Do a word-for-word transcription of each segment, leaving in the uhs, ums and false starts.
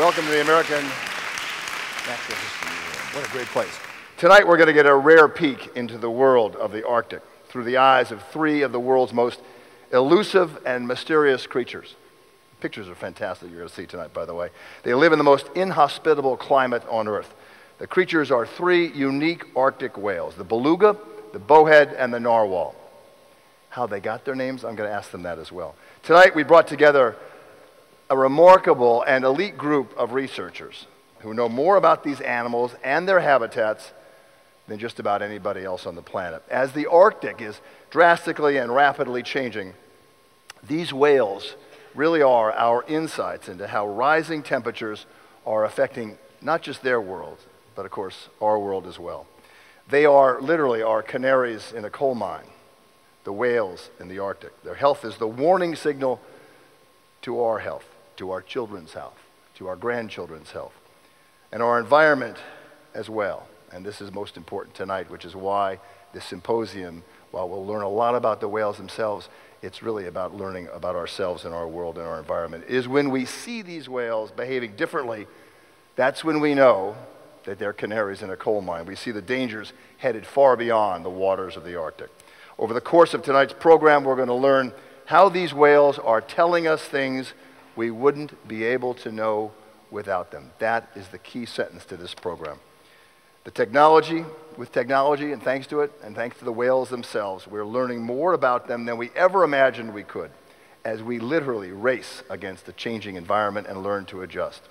Welcome to the American Natural History Museum. What a great place. Tonight we're going to get a rare peek into the world of the Arctic through the eyes of three of the world's most elusive and mysterious creatures. Pictures are fantastic, you're going to see tonight, by the way. They live in the most inhospitable climate on Earth. The creatures are three unique Arctic whales, the beluga, the bowhead, and the narwhal. How they got their names, I'm going to ask them that as well. Tonight we brought together a remarkable and elite group of researchers who know more about these animals and their habitats than just about anybody else on the planet. As the Arctic is drastically and rapidly changing, these whales really are our insights into how rising temperatures are affecting not just their world, but of course our world as well. They are literally our canaries in a coal mine, the whales in the Arctic. Their health is the warning signal to our health, to our children's health, to our grandchildren's health, and our environment as well. And this is most important tonight, which is why this symposium, while we'll learn a lot about the whales themselves, it's really about learning about ourselves and our world and our environment. It is when we see these whales behaving differently, that's when we know that they're canaries in a coal mine. We see the dangers headed far beyond the waters of the Arctic. Over the course of tonight's program, we're going to learn how these whales are telling us things we wouldn't be able to know without them. That is the key sentence to this program. The technology, with technology, and thanks to it, and thanks to the whales themselves, we're learning more about them than we ever imagined we could, as we literally race against the changing environment and learn to adjust.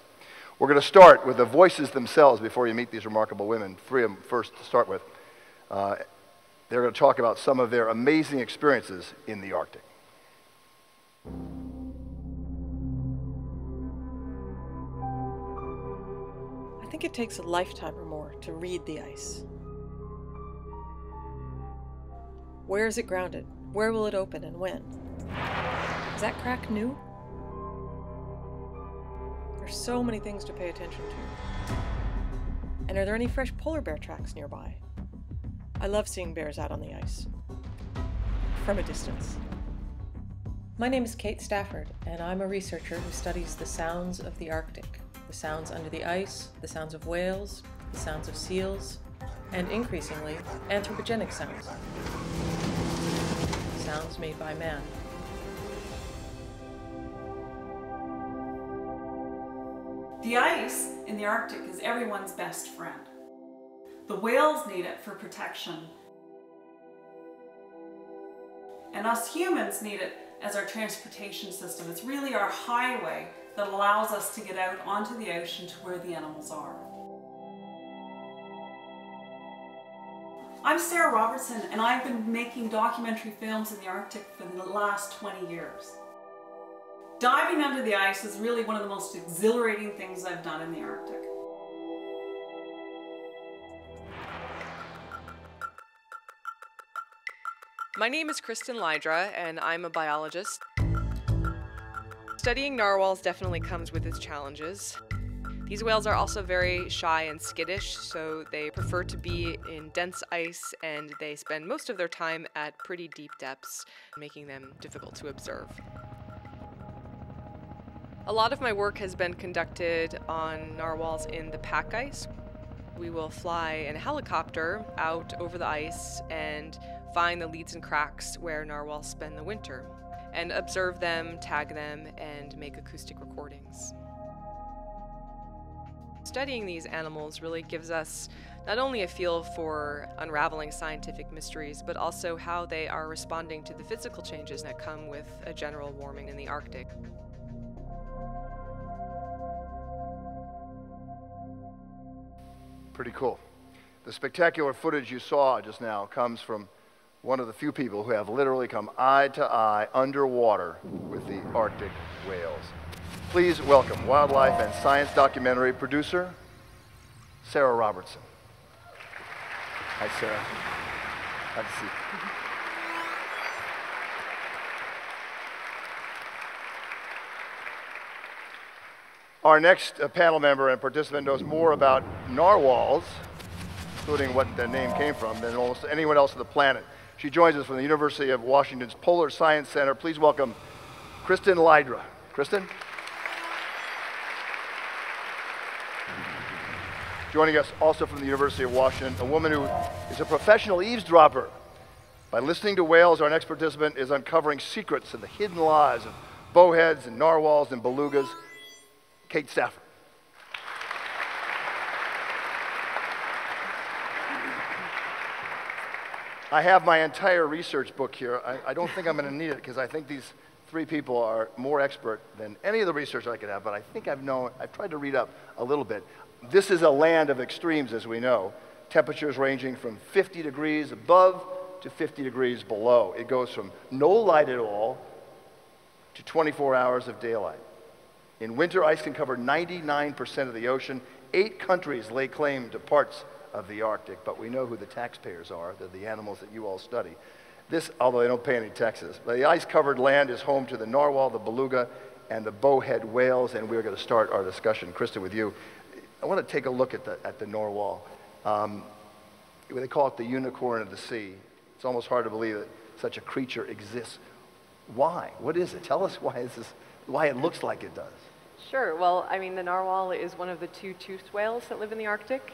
We're going to start with the voices themselves before you meet these remarkable women, three of them first to start with. Uh, they're going to talk about some of their amazing experiences in the Arctic. I think it takes a lifetime or more to read the ice. Where is it grounded? Where will it open and when? Is that crack new? There's so many things to pay attention to. And are there any fresh polar bear tracks nearby? I love seeing bears out on the ice, from a distance. My name is Kate Stafford, and I'm a researcher who studies the sounds of the Arctic. The sounds under the ice, the sounds of whales, the sounds of seals, and increasingly, anthropogenic sounds. Sounds made by man. The ice in the Arctic is everyone's best friend. The whales need it for protection. And us humans need it as our transportation system. It's really our highway that allows us to get out onto the ocean to where the animals are. I'm Sarah Robertson, and I've been making documentary films in the Arctic for the last twenty years. Diving under the ice is really one of the most exhilarating things I've done in the Arctic. My name is Kristin Laidre, and I'm a biologist. Studying narwhals definitely comes with its challenges. These whales are also very shy and skittish, so they prefer to be in dense ice, and they spend most of their time at pretty deep depths, making them difficult to observe. A lot of my work has been conducted on narwhals in the pack ice. We will fly in a helicopter out over the ice and find the leads and cracks where narwhals spend the winter, and observe them, tag them, and make acoustic recordings. Studying these animals really gives us not only a feel for unraveling scientific mysteries, but also how they are responding to the physical changes that come with a general warming in the Arctic. Pretty cool. The spectacular footage you saw just now comes from one of the few people who have literally come eye to eye underwater with the Arctic whales. Please welcome wildlife and science documentary producer, Sarah Robertson. Hi, Sarah. Glad to see you. Our next panel member and participant knows more about narwhals, including what their name came from, than almost anyone else on the planet. She joins us from the University of Washington's Polar Science Center. Please welcome Kristin Laidre. Kristin? Joining us also from the University of Washington, a woman who is a professional eavesdropper. By listening to whales, our next participant is uncovering secrets of the hidden lives of bowheads and narwhals and belugas. Kate Stafford. I have my entire research book here. I, I don't think I'm going to need it because I think these three people are more expert than any of the research I could have, but I think I've known, I've tried to read up a little bit. This is a land of extremes, as we know. Temperatures ranging from fifty degrees above to fifty degrees below. It goes from no light at all to twenty-four hours of daylight. In winter, ice can cover ninety-nine percent of the ocean. Eight countries lay claim to parts of the Arctic, but we know who the taxpayers are. They're the animals that you all study. This, although they don't pay any taxes. But the ice-covered land is home to the narwhal, the beluga, and the bowhead whales, and we're going to start our discussion, Kristin, with you. I want to take a look at the, at the narwhal. Um, they call it the unicorn of the sea. It's almost hard to believe that such a creature exists. Why? What is it? Tell us why, is this, why it looks like it does. Sure. Well, I mean, the narwhal is one of the two toothed whales that live in the Arctic.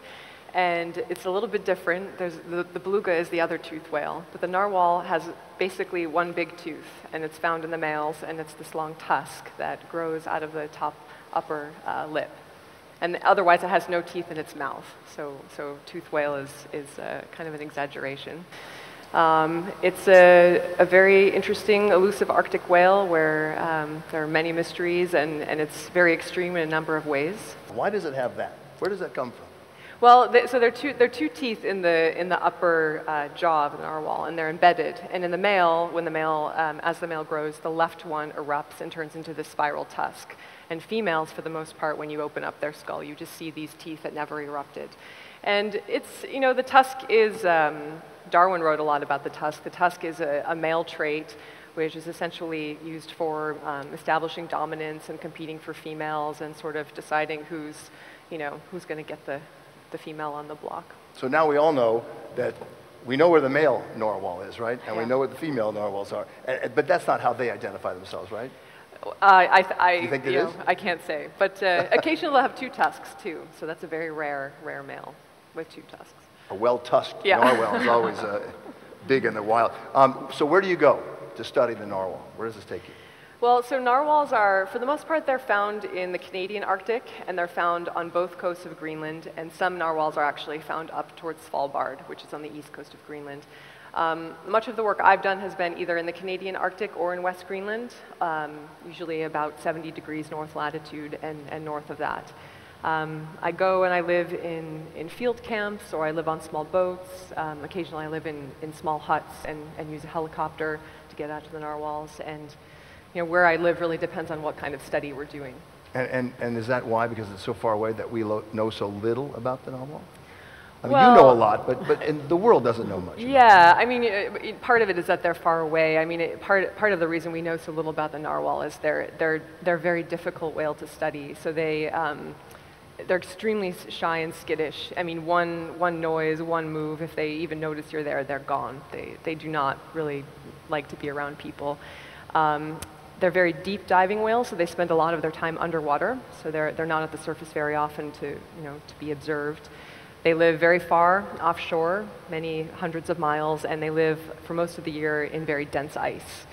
And it's a little bit different. There's the, the beluga is the other toothed whale, but the narwhal has basically one big tooth, and it's found in the males, and it's this long tusk that grows out of the top upper uh, lip. And otherwise, it has no teeth in its mouth. So, so toothed whale is, is uh, kind of an exaggeration. Um, it's a, a very interesting, elusive Arctic whale where um, there are many mysteries, and, and it's very extreme in a number of ways. Why does it have that? Where does that come from? Well, they, so there are, two, there are two teeth in the, in the upper uh, jaw of the narwhal, and they're embedded. And in the male, when the male, um, as the male grows, the left one erupts and turns into this spiral tusk. And females, for the most part, when you open up their skull, you just see these teeth that never erupted. And it's, you know, the tusk is, um, Darwin wrote a lot about the tusk. The tusk is a, a male trait, which is essentially used for um, establishing dominance and competing for females and sort of deciding who's, you know, who's going to get the... the female on the block. So now we all know that we know where the male narwhal is, right? And yeah. We know what the female narwhals are. But that's not how they identify themselves, right? Uh, I, I, you think it you is? Know, I can't say. But uh, occasionally they'll have two tusks, too. So that's a very rare, rare male with two tusks. A well-tusked yeah. narwhal is always uh, big in the wild. Um, so where do you go to study the narwhal? Where does this take you? Well, so narwhals are, for the most part, they're found in the Canadian Arctic, and they're found on both coasts of Greenland, and some narwhals are actually found up towards Svalbard, which is on the east coast of Greenland. Um, much of the work I've done has been either in the Canadian Arctic or in West Greenland, um, usually about seventy degrees north latitude and, and north of that. Um, I go and I live in, in field camps, or I live on small boats. Um, occasionally I live in, in small huts and, and use a helicopter to get out to the narwhals. And you know, where I live really depends on what kind of study we're doing. And, and, and is that why, because it's so far away, that we lo know so little about the narwhal? I mean, well, you know a lot, but, but and the world doesn't know much. Yeah, I mean, it, part of it is that they're far away. I mean, it, part, part of the reason we know so little about the narwhal is they're, they're, they're a very difficult whale to study. So they, um, they're extremely shy and skittish. I mean, one, one noise, one move, if they even notice you're there, they're gone. They, they do not really like to be around people. Um, They're very deep diving whales, so they spend a lot of their time underwater. So they're, they're not at the surface very often to, you know, to be observed. They live very far offshore, many hundreds of miles, and they live for most of the year in very dense ice.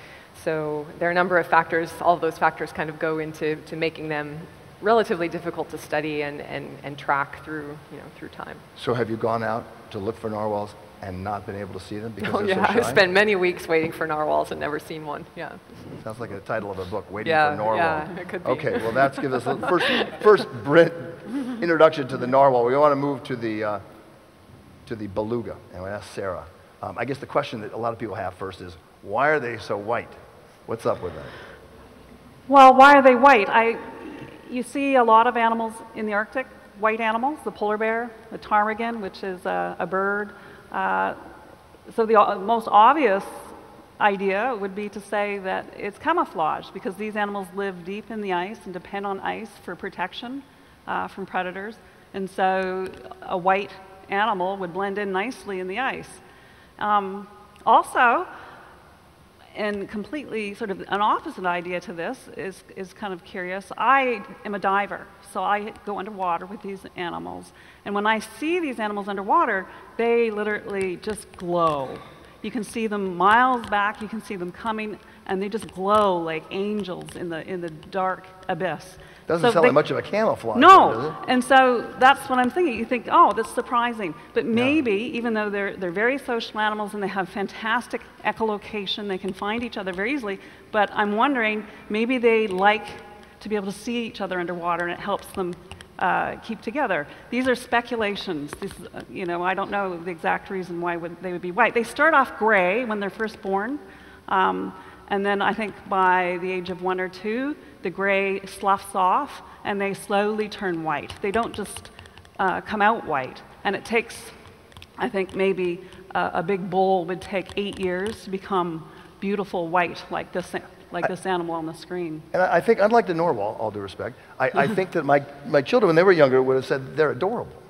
So there are a number of factors, all of those factors kind of go into to making them relatively difficult to study and, and, and track through, you know, through time. So have you gone out to look for narwhals and not been able to see them because oh, they're yeah. so shy? I've spent many weeks waiting for narwhals and never seen one, yeah. Sounds like the title of a book, Waiting yeah, for Narwhal. Yeah, it could be. Okay, well, that's gives us the first, first Brit introduction to the narwhal. We want to move to the, uh, to the beluga, and we ask Sarah. Um, I guess the question that a lot of people have first is, why are they so white? What's up with that? Well, why are they white? I, you see a lot of animals in the Arctic, white animals, the polar bear, the ptarmigan, which is a, a bird. Uh, so the most obvious idea would be to say that it's camouflage because these animals live deep in the ice and depend on ice for protection uh, from predators. And so a white animal would blend in nicely in the ice. Um, also, and completely sort of an opposite idea to this is, is kind of curious. I am a diver, so I go underwater with these animals. And when I see these animals underwater, they literally just glow. You can see them miles back, you can see them coming, and they just glow like angels in the, in the dark abyss. Doesn't so sound they, like much of a camouflage. No, does it? And so that's what I'm thinking. You think, oh, that's surprising. But maybe, yeah. even though they're, they're very social animals and they have fantastic echolocation, they can find each other very easily, but I'm wondering, maybe they like to be able to see each other underwater and it helps them uh, keep together. These are speculations. This, uh, you know, I don't know the exact reason why would, they would be white. They start off gray when they're first born, um, and then I think by the age of one or two, the gray sloughs off, and they slowly turn white. They don't just uh, come out white. And it takes, I think, maybe uh, a big bull would take eight years to become beautiful white like this, like I, this animal on the screen. And I think, unlike the Narwhal, all due respect, I, I think that my, my children, when they were younger, would have said they're adorable.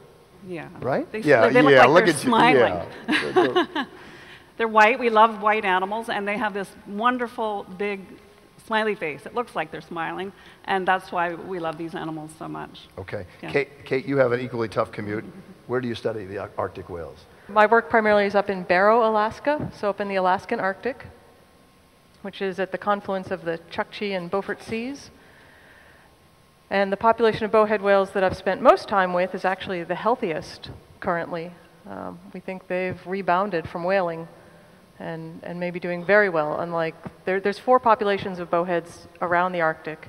Yeah. Right? They, yeah, they look yeah, like look they're at smiling. You. Yeah. They're white. We love white animals, and they have this wonderful, big, smiley face. It looks like they're smiling, and that's why we love these animals so much. Okay. Yeah. Kate, Kate, you have an equally tough commute. Where do you study the Arctic whales? My work primarily is up in Barrow, Alaska, so up in the Alaskan Arctic, which is at the confluence of the Chukchi and Beaufort seas. And the population of bowhead whales that I've spent most time with is actually the healthiest currently. Um, we think they've rebounded from whaling. And, and maybe doing very well, unlike, there, there's four populations of bowheads around the Arctic,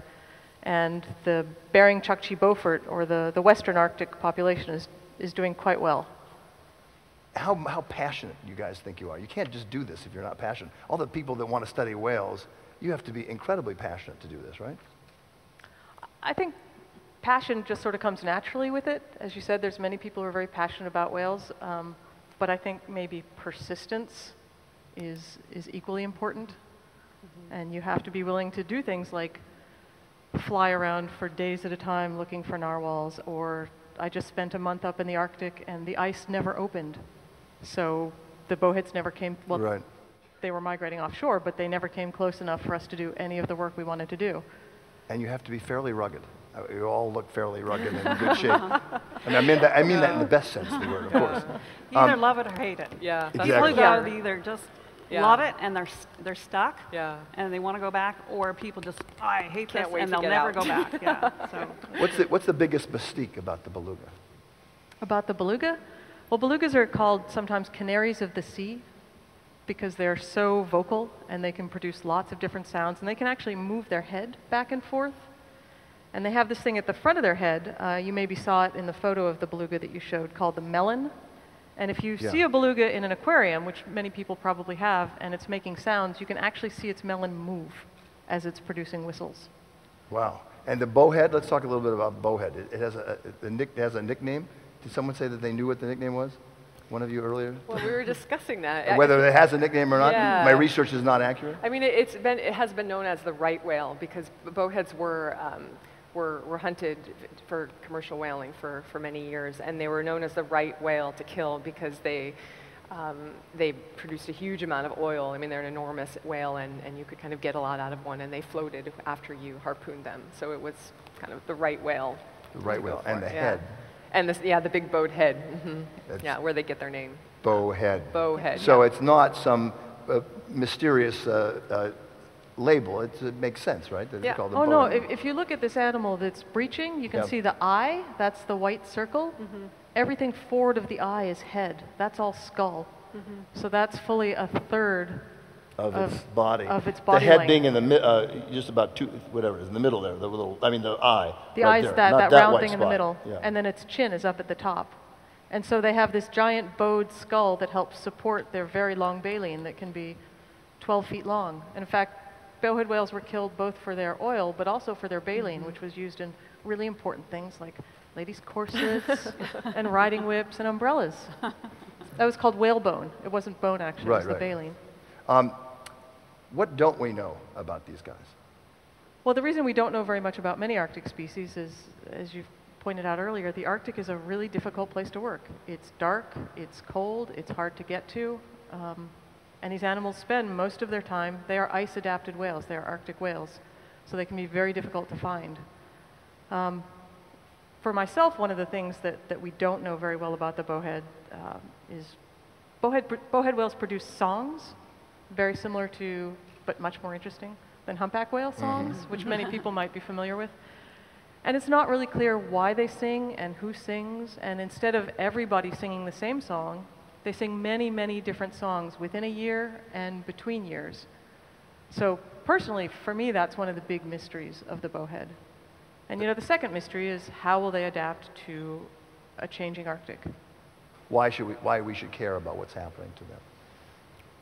and the Bering, Chukchi, Beaufort, or the, the Western Arctic population is, is doing quite well. How, how passionate you guys think you are. You can't just do this if you're not passionate. All the people that want to study whales, you have to be incredibly passionate to do this, right? I think passion just sort of comes naturally with it. As you said, there's many people who are very passionate about whales, um, but I think maybe persistence Is, is equally important, mm-hmm. and you have to be willing to do things like fly around for days at a time looking for narwhals, or I just spent a month up in the Arctic and the ice never opened. So the bowheads never came, well, right. they were migrating offshore, but they never came close enough for us to do any of the work we wanted to do. And you have to be fairly rugged. You all look fairly rugged and in good shape. And I mean that, I mean that in the best sense of the word, of course. You either um, love it or hate it. Yeah. That's exactly. People go either just Yeah. love it and they're they're stuck yeah. and they want to go back, or people just oh, I hate Can't this and they'll never out. Go back. Yeah. So. What's the what's the biggest mystique about the beluga? About the beluga? Well, belugas are called sometimes canaries of the sea because they're so vocal and they can produce lots of different sounds, and they can actually move their head back and forth. And they have this thing at the front of their head. Uh, you maybe saw it in the photo of the beluga that you showed, called the melon. And if you yeah. see a beluga in an aquarium, which many people probably have, and it's making sounds, you can actually see its melon move as it's producing whistles. Wow. And the bowhead, let's talk a little bit about bowhead. It, it, has, a, a, a nick, it has a nickname. Did someone say that they knew what the nickname was? One of you earlier? Well, we were discussing that. Whether it has a nickname or not, yeah. my research is not accurate. I mean, it, it's been, it has been known as the right whale because bowheads were... Um, Were, were hunted for commercial whaling for, for many years, and they were known as the right whale to kill because they um, they produced a huge amount of oil. I mean, they're an enormous whale, and, and you could kind of get a lot out of one, and they floated after you harpooned them. So it was kind of the right whale. The right whale, and the yeah. head. And this, yeah, the big bowed head, mm-hmm. yeah, where they get their name. Bowhead. Bowhead. So yeah. it's not some uh, mysterious uh, uh, label. It's, it makes sense, right? That yeah. Oh, no. If, if you look at this animal that's breaching, you can yep. see the eye. That's the white circle. Mm-hmm. Everything forward of the eye is head. That's all skull. Mm-hmm. So that's fully a third of, of its body. Of its body. The head length. Being in the uh, just about two, whatever, in the middle there. The little, I mean, the eye. The right eye is that, that, that round thing spot. In the middle, yeah. and then its chin is up at the top. And so they have this giant bowed skull that helps support their very long baleen that can be twelve feet long. And in fact, bowhead whales were killed both for their oil, but also for their baleen, mm-hmm. which was used in really important things like ladies' corsets and riding whips and umbrellas. That was called whalebone. It wasn't bone, actually. Right, it was right. the baleen. Um, what don't we know about these guys? Well, the reason we don't know very much about many Arctic species is, as you've pointed out earlier, the Arctic is a really difficult place to work. It's dark, it's cold, it's hard to get to. Um, And these animals spend most of their time, they are ice-adapted whales, they are Arctic whales, so they can be very difficult to find. Um, for myself, one of the things that, that we don't know very well about the bowhead um, is bowhead, bowhead whales produce songs, very similar to, but much more interesting than humpback whale songs, mm-hmm. which many people might be familiar with. And it's not really clear why they sing and who sings, and instead of everybody singing the same song, they sing many, many different songs within a year and between years. So personally, for me, that's one of the big mysteries of the bowhead. And you know, the second mystery is how will they adapt to a changing Arctic? Why should we, why we should care about what's happening to them?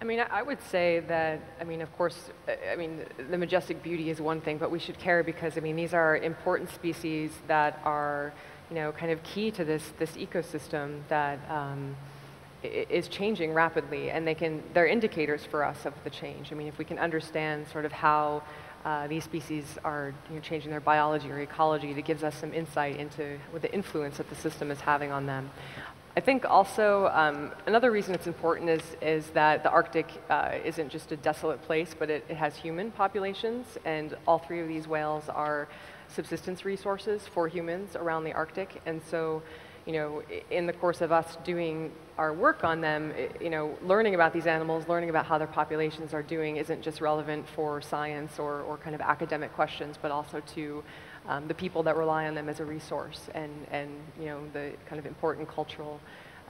I mean, I would say that, I mean, of course, I mean, the majestic beauty is one thing, but we should care because, I mean, these are important species that are, you know, kind of key to this, this ecosystem that, um, is changing rapidly, and they can, they're indicators for us of the change. I mean, if we can understand sort of how uh, these species are you know, changing their biology or ecology, that gives us some insight into what the influence that the system is having on them. I think also um, another reason it's important is, is that the Arctic uh, isn't just a desolate place, but it, it has human populations, and all three of these whales are subsistence resources for humans around the Arctic, and so you know, in the course of us doing our work on them, you know, learning about these animals, learning about how their populations are doing isn't just relevant for science or, or kind of academic questions, but also to um, the people that rely on them as a resource and, and you know, the kind of important cultural,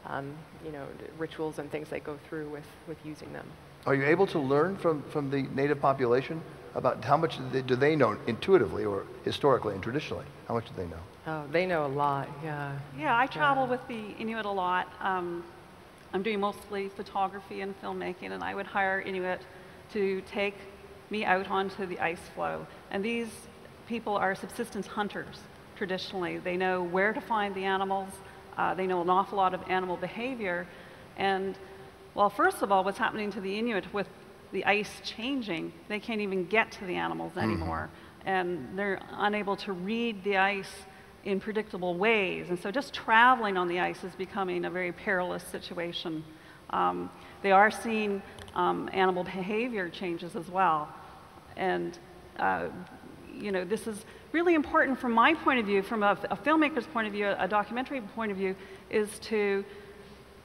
um, you know, rituals and things that go through with, with using them. Are you able to learn from, from the native population about how much do they, do they know intuitively or historically and traditionally? How much do they know? Oh, they know a lot, yeah. Yeah, I travel yeah. with the Inuit a lot. Um, I'm doing mostly photography and filmmaking, and I would hire Inuit to take me out onto the ice floe. And these people are subsistence hunters, traditionally. They know where to find the animals. Uh, they know an awful lot of animal behavior. And, well, first of all, what's happening to the Inuit with the ice changing, they can't even get to the animals anymore. Mm-hmm. And they're unable to read the ice in predictable ways, and so just traveling on the ice is becoming a very perilous situation. Um, they are seeing um, animal behavior changes as well, and uh, you know, this is really important from my point of view, from a, a filmmaker's point of view, a, a documentary point of view, is to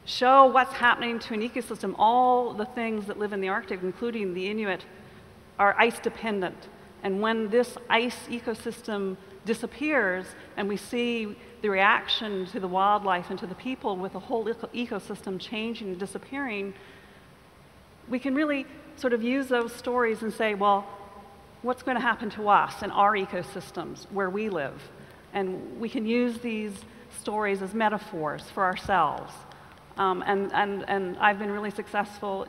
show what's happening to an ecosystem. All the things that live in the Arctic, including the Inuit, are ice dependent, and when this ice ecosystem disappears and we see the reaction to the wildlife and to the people with the whole eco ecosystem changing and disappearing, we can really sort of use those stories and say, well, what's going to happen to us and our ecosystems where we live? And we can use these stories as metaphors for ourselves. Um, and, and, and I've been really successful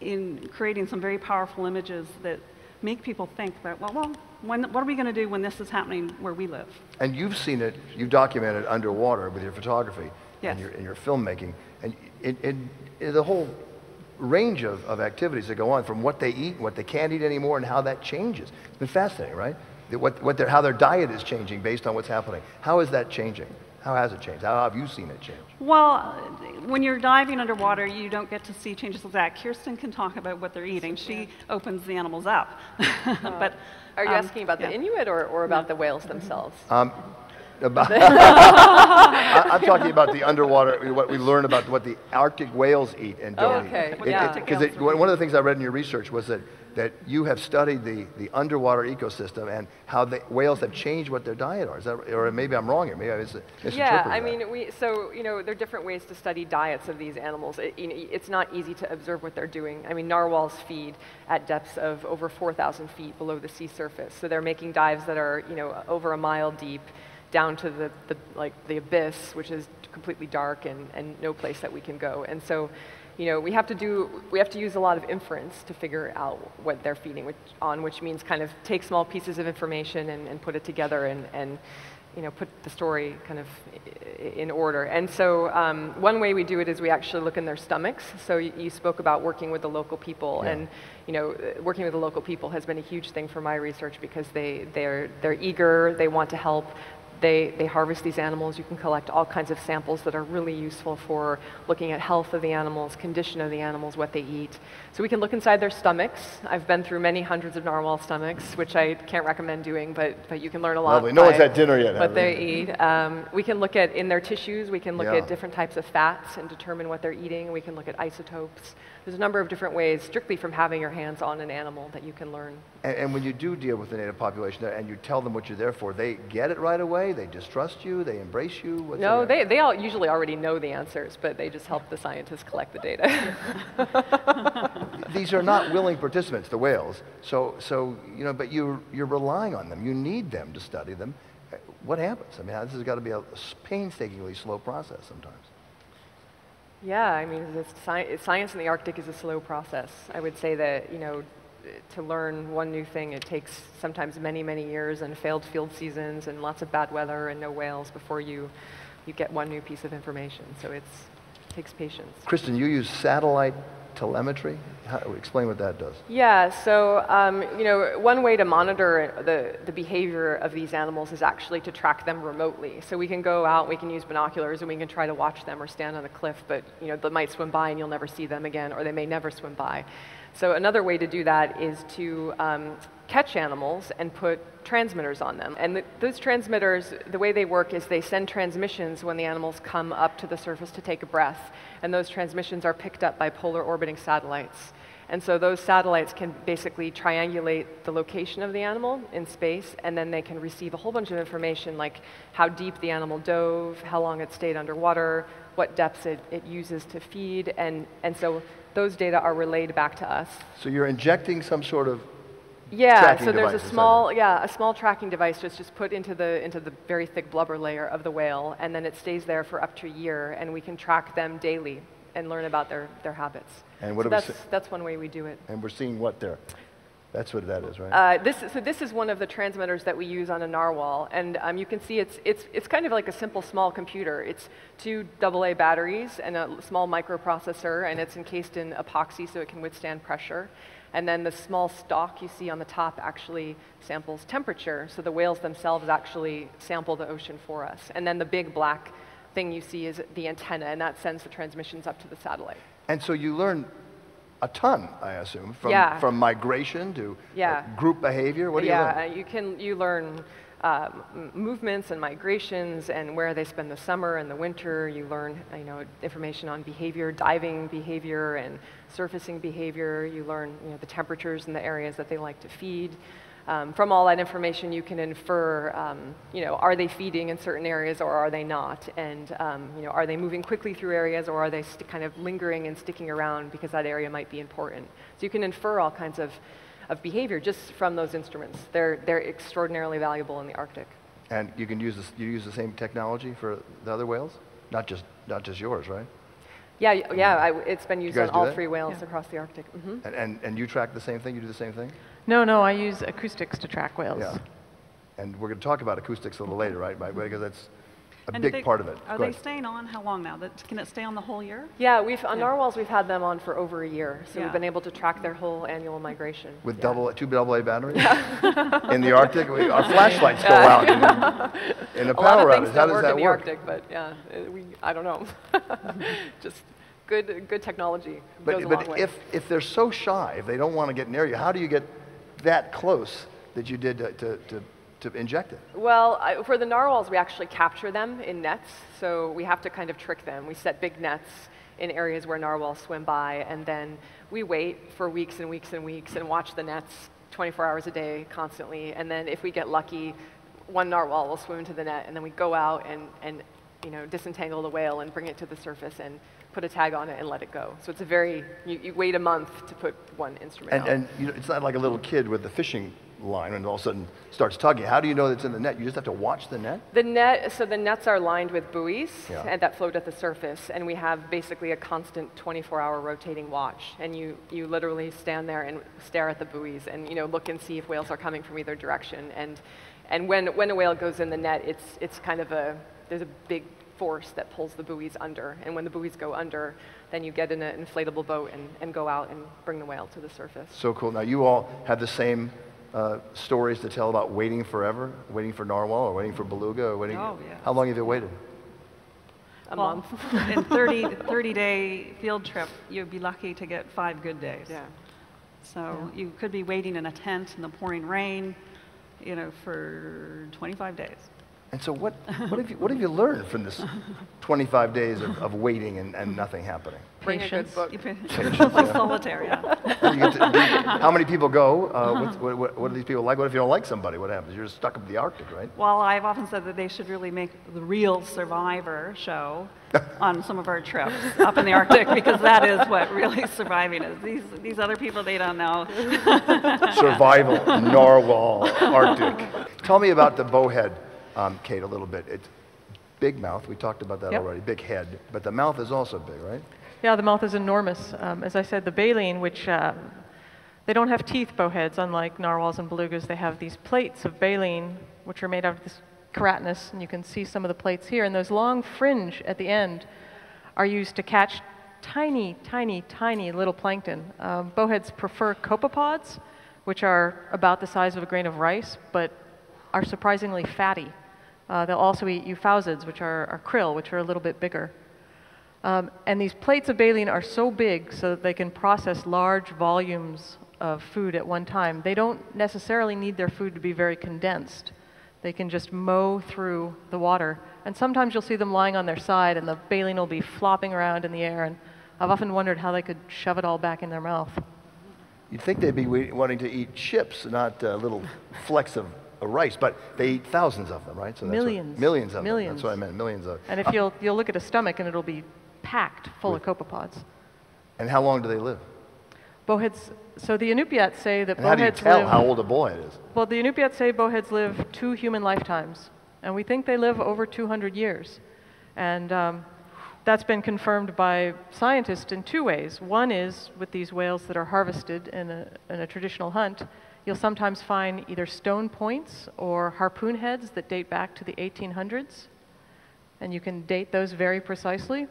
in creating some very powerful images that make people think about, well, well when, what are we going to do when this is happening where we live? And you've seen it, you've documented underwater with your photography yes. and, your, and your filmmaking, and it, it, it, the whole range of, of activities that go on, from what they eat, what they can't eat anymore, and how that changes. It's been fascinating, right? What, what their, how their diet is changing based on what's happening. How is that changing? How has it changed? How have you seen it change? Well, when you're diving underwater, you don't get to see changes like that. Kirsten can talk about what they're eating. She opens the animals up. Uh, but are you um, asking about yeah. the Inuit or, or about no. the whales themselves? Um, about I, I'm talking about the underwater, what we learn about what the Arctic whales eat and don't oh, okay. eat. Because yeah. it, it, one of the things I read in your research was that, that you have studied the, the underwater ecosystem and how the whales have changed what their diet are. Is that, or maybe I'm wrong here, maybe I misinterpreted Yeah, I that. mean, we, so, you know, there are different ways to study diets of these animals. It, you know, it's not easy to observe what they're doing. I mean, narwhals feed at depths of over four thousand feet below the sea surface. So they're making dives that are, you know, over a mile deep, down to the, the like, the abyss, which is completely dark and, and no place that we can go. And so, you know, we have to do, we have to use a lot of inference to figure out what they're feeding which, on, which means kind of take small pieces of information and, and put it together and, and, you know, put the story kind of in order. And so um, one way we do it is we actually look in their stomachs. So you, you spoke about working with the local people, yeah. and, you know, working with the local people has been a huge thing for my research because they, they're, they're eager, they want to help. They, they harvest these animals. You can collect all kinds of samples that are really useful for looking at health of the animals, condition of the animals, what they eat. So we can look inside their stomachs. I've been through many hundreds of narwhal stomachs, which I can't recommend doing, but, but you can learn a lot. Lovely. No one's had dinner yet. What they eat. Um, we can look at in their tissues. We can look yeah. at different types of fats and determine what they're eating. We can look at isotopes. There's a number of different ways, strictly from having your hands on an animal, that you can learn. And, and when you do deal with the native population and you tell them what you're there for, they get it right away? They distrust you? They embrace you? What's no, they, they all usually already know the answers, but they just help the scientists collect the data. These are not willing participants, the whales. So, so you know, but you're, you're relying on them. You need them to study them. What happens? I mean, this has got to be a painstakingly slow process sometimes. Yeah, I mean, it's sci science in the Arctic is a slow process. I would say that, you know, to learn one new thing, it takes sometimes many, many years and failed field seasons and lots of bad weather and no whales before you, you get one new piece of information. So it's, it takes patience. Kristin, you use satellite telemetry? How, explain what that does. Yeah, so um, you know, one way to monitor the, the behavior of these animals is actually to track them remotely. So we can go out, we can use binoculars, and we can try to watch them or stand on a cliff, but you know, they might swim by and you'll never see them again, or they may never swim by. So another way to do that is to um, catch animals and put transmitters on them. And th those transmitters, the way they work is they send transmissions when the animals come up to the surface to take a breath. And those transmissions are picked up by polar orbiting satellites. And so those satellites can basically triangulate the location of the animal in space, and then they can receive a whole bunch of information like how deep the animal dove, how long it stayed underwater, what depths it, it uses to feed, and, and so those data are relayed back to us. So you're injecting some sort of yeah, tracking so there's device, a small yeah, a small tracking device just, just put into the into the very thick blubber layer of the whale, and then it stays there for up to a year, and we can track them daily and learn about their, their habits. And what so that's, that's one way we do it. And we're seeing what there? That's what that is, right? Uh, this, so this is one of the transmitters that we use on a narwhal. And um, you can see it's, it's, it's kind of like a simple small computer. It's two double A batteries and a small microprocessor, and it's encased in epoxy so it can withstand pressure. And then the small stalk you see on the top actually samples temperature, so the whales themselves actually sample the ocean for us. And then the big black thing you see is the antenna, and that sends the transmissions up to the satellite. And so you learn a ton, I assume, from, yeah. from migration to yeah. uh, group behavior. What do yeah. you learn? You can you learn uh, movements and migrations and where they spend the summer and the winter. You learn you know information on behavior, diving behavior, and surfacing behavior. You learn you know, the temperatures and the areas that they like to feed. Um, from all that information, you can infer, um, you know, are they feeding in certain areas or are they not? And, um, you know, are they moving quickly through areas or are they kind of lingering and sticking around because that area might be important? So you can infer all kinds of, of behavior just from those instruments. They're, they're extraordinarily valuable in the Arctic. And you can use this, you use the same technology for the other whales? Not just, not just yours, right? Yeah, yeah, I, it's been used on all three whales yeah. across the Arctic. Mm-hmm. and, and, and you track the same thing? You do the same thing? No, no, I use acoustics to track whales. Yeah. And we're going to talk about acoustics a little later, right? Because that's a and big they, part of it. Are Go they ahead. staying on how long now? That, can it stay on the whole year? Yeah, we've, on yeah. narwhals we've had them on for over a year. So yeah. we've been able to track their whole annual migration. With yeah. double, two double A batteries? Yeah. In the Arctic? We, our flashlights go out. In, in the power outage. How does that in work? In the Arctic, but yeah, we, I don't know. Just. Good, good technology. But, goes a but long way. If, if they're so shy, if they don't want to get near you, how do you get that close that you did to, to, to, to inject it? Well, I, for the narwhals, we actually capture them in nets. So we have to kind of trick them. We set big nets in areas where narwhals swim by, and then we wait for weeks and weeks and weeks and watch the nets twenty-four hours a day constantly. And then if we get lucky, one narwhal will swim into the net, and then we go out and, and you know, disentangle the whale and bring it to the surface and put a tag on it and let it go. So it's a very, you, you wait a month to put one instrument and, out. And you know, it's not like a little kid with the fishing line and all of a sudden starts tugging. How do you know that's in the net? You just have to watch the net? The net, so the nets are lined with buoys yeah. and that float at the surface, and we have basically a constant twenty-four hour rotating watch, and you, you literally stand there and stare at the buoys and you know, look and see if whales are coming from either direction. And, and when, when a whale goes in the net, it's, it's kind of a, there's a big force that pulls the buoys under, and when the buoys go under, then you get in an inflatable boat and, and go out and bring the whale to the surface. So cool. Now you all have the same uh, uh, stories to tell about waiting forever, waiting for narwhal, or waiting for beluga, or waiting? Oh, yeah. How long have you waited? A well, month. In thirty, thirty day field trip, you'd be lucky to get five good days. Yeah. So yeah. you could be waiting in a tent in the pouring rain, you know, for twenty-five days. And so what, what, have, you, what have you learned from this twenty-five days of, of waiting and, and nothing happening? Patience. Like solitaire, yeah. You get to, do you, how many people go? Uh, with, what, what, what do these people like? What if you don't like somebody? What happens? You're stuck up in the Arctic, right? Well, I've often said that they should really make the real Survivor show on some of our trips up in the Arctic, because that is what really surviving is. These, these other people, they don't know. Survival, narwhal, Arctic. Tell me about the bowhead. Um, Kate, a little bit. It's big mouth. We talked about that yep. already. Big head, but the mouth is also big, right? Yeah, the mouth is enormous. Um, as I said, the baleen, which uh, they don't have teeth, bowheads, unlike narwhals and belugas. They have these plates of baleen, which are made out of this keratinus, and you can see some of the plates here. And those long fringe at the end are used to catch tiny, tiny, tiny little plankton. Um, bowheads prefer copepods, which are about the size of a grain of rice, but are surprisingly fatty. Uh, they'll also eat euphausids, which are, are krill, which are a little bit bigger. Um, and these plates of baleen are so big so that they can process large volumes of food at one time. They don't necessarily need their food to be very condensed. They can just mow through the water. And sometimes you'll see them lying on their side, and the baleen will be flopping around in the air. And I've often wondered how they could shove it all back in their mouth. You'd think they'd be wanting to eat chips, not uh, little flecks of A rice, but they eat thousands of them, right? So that's millions. What, millions of millions. them. That's what I meant, millions of them. And if uh, you'll, you'll look at a stomach, and it'll be packed full with, of copepods. And how long do they live? Bowheads, so the Inupiat say that and bowheads live... how do you tell live, how old a bowhead is? Well, the Inupiat say bowheads live two human lifetimes, and we think they live over two hundred years. And um, that's been confirmed by scientists in two ways. One is with these whales that are harvested in a, in a traditional hunt. You'll sometimes find either stone points or harpoon heads that date back to the eighteen hundreds, and you can date those very precisely.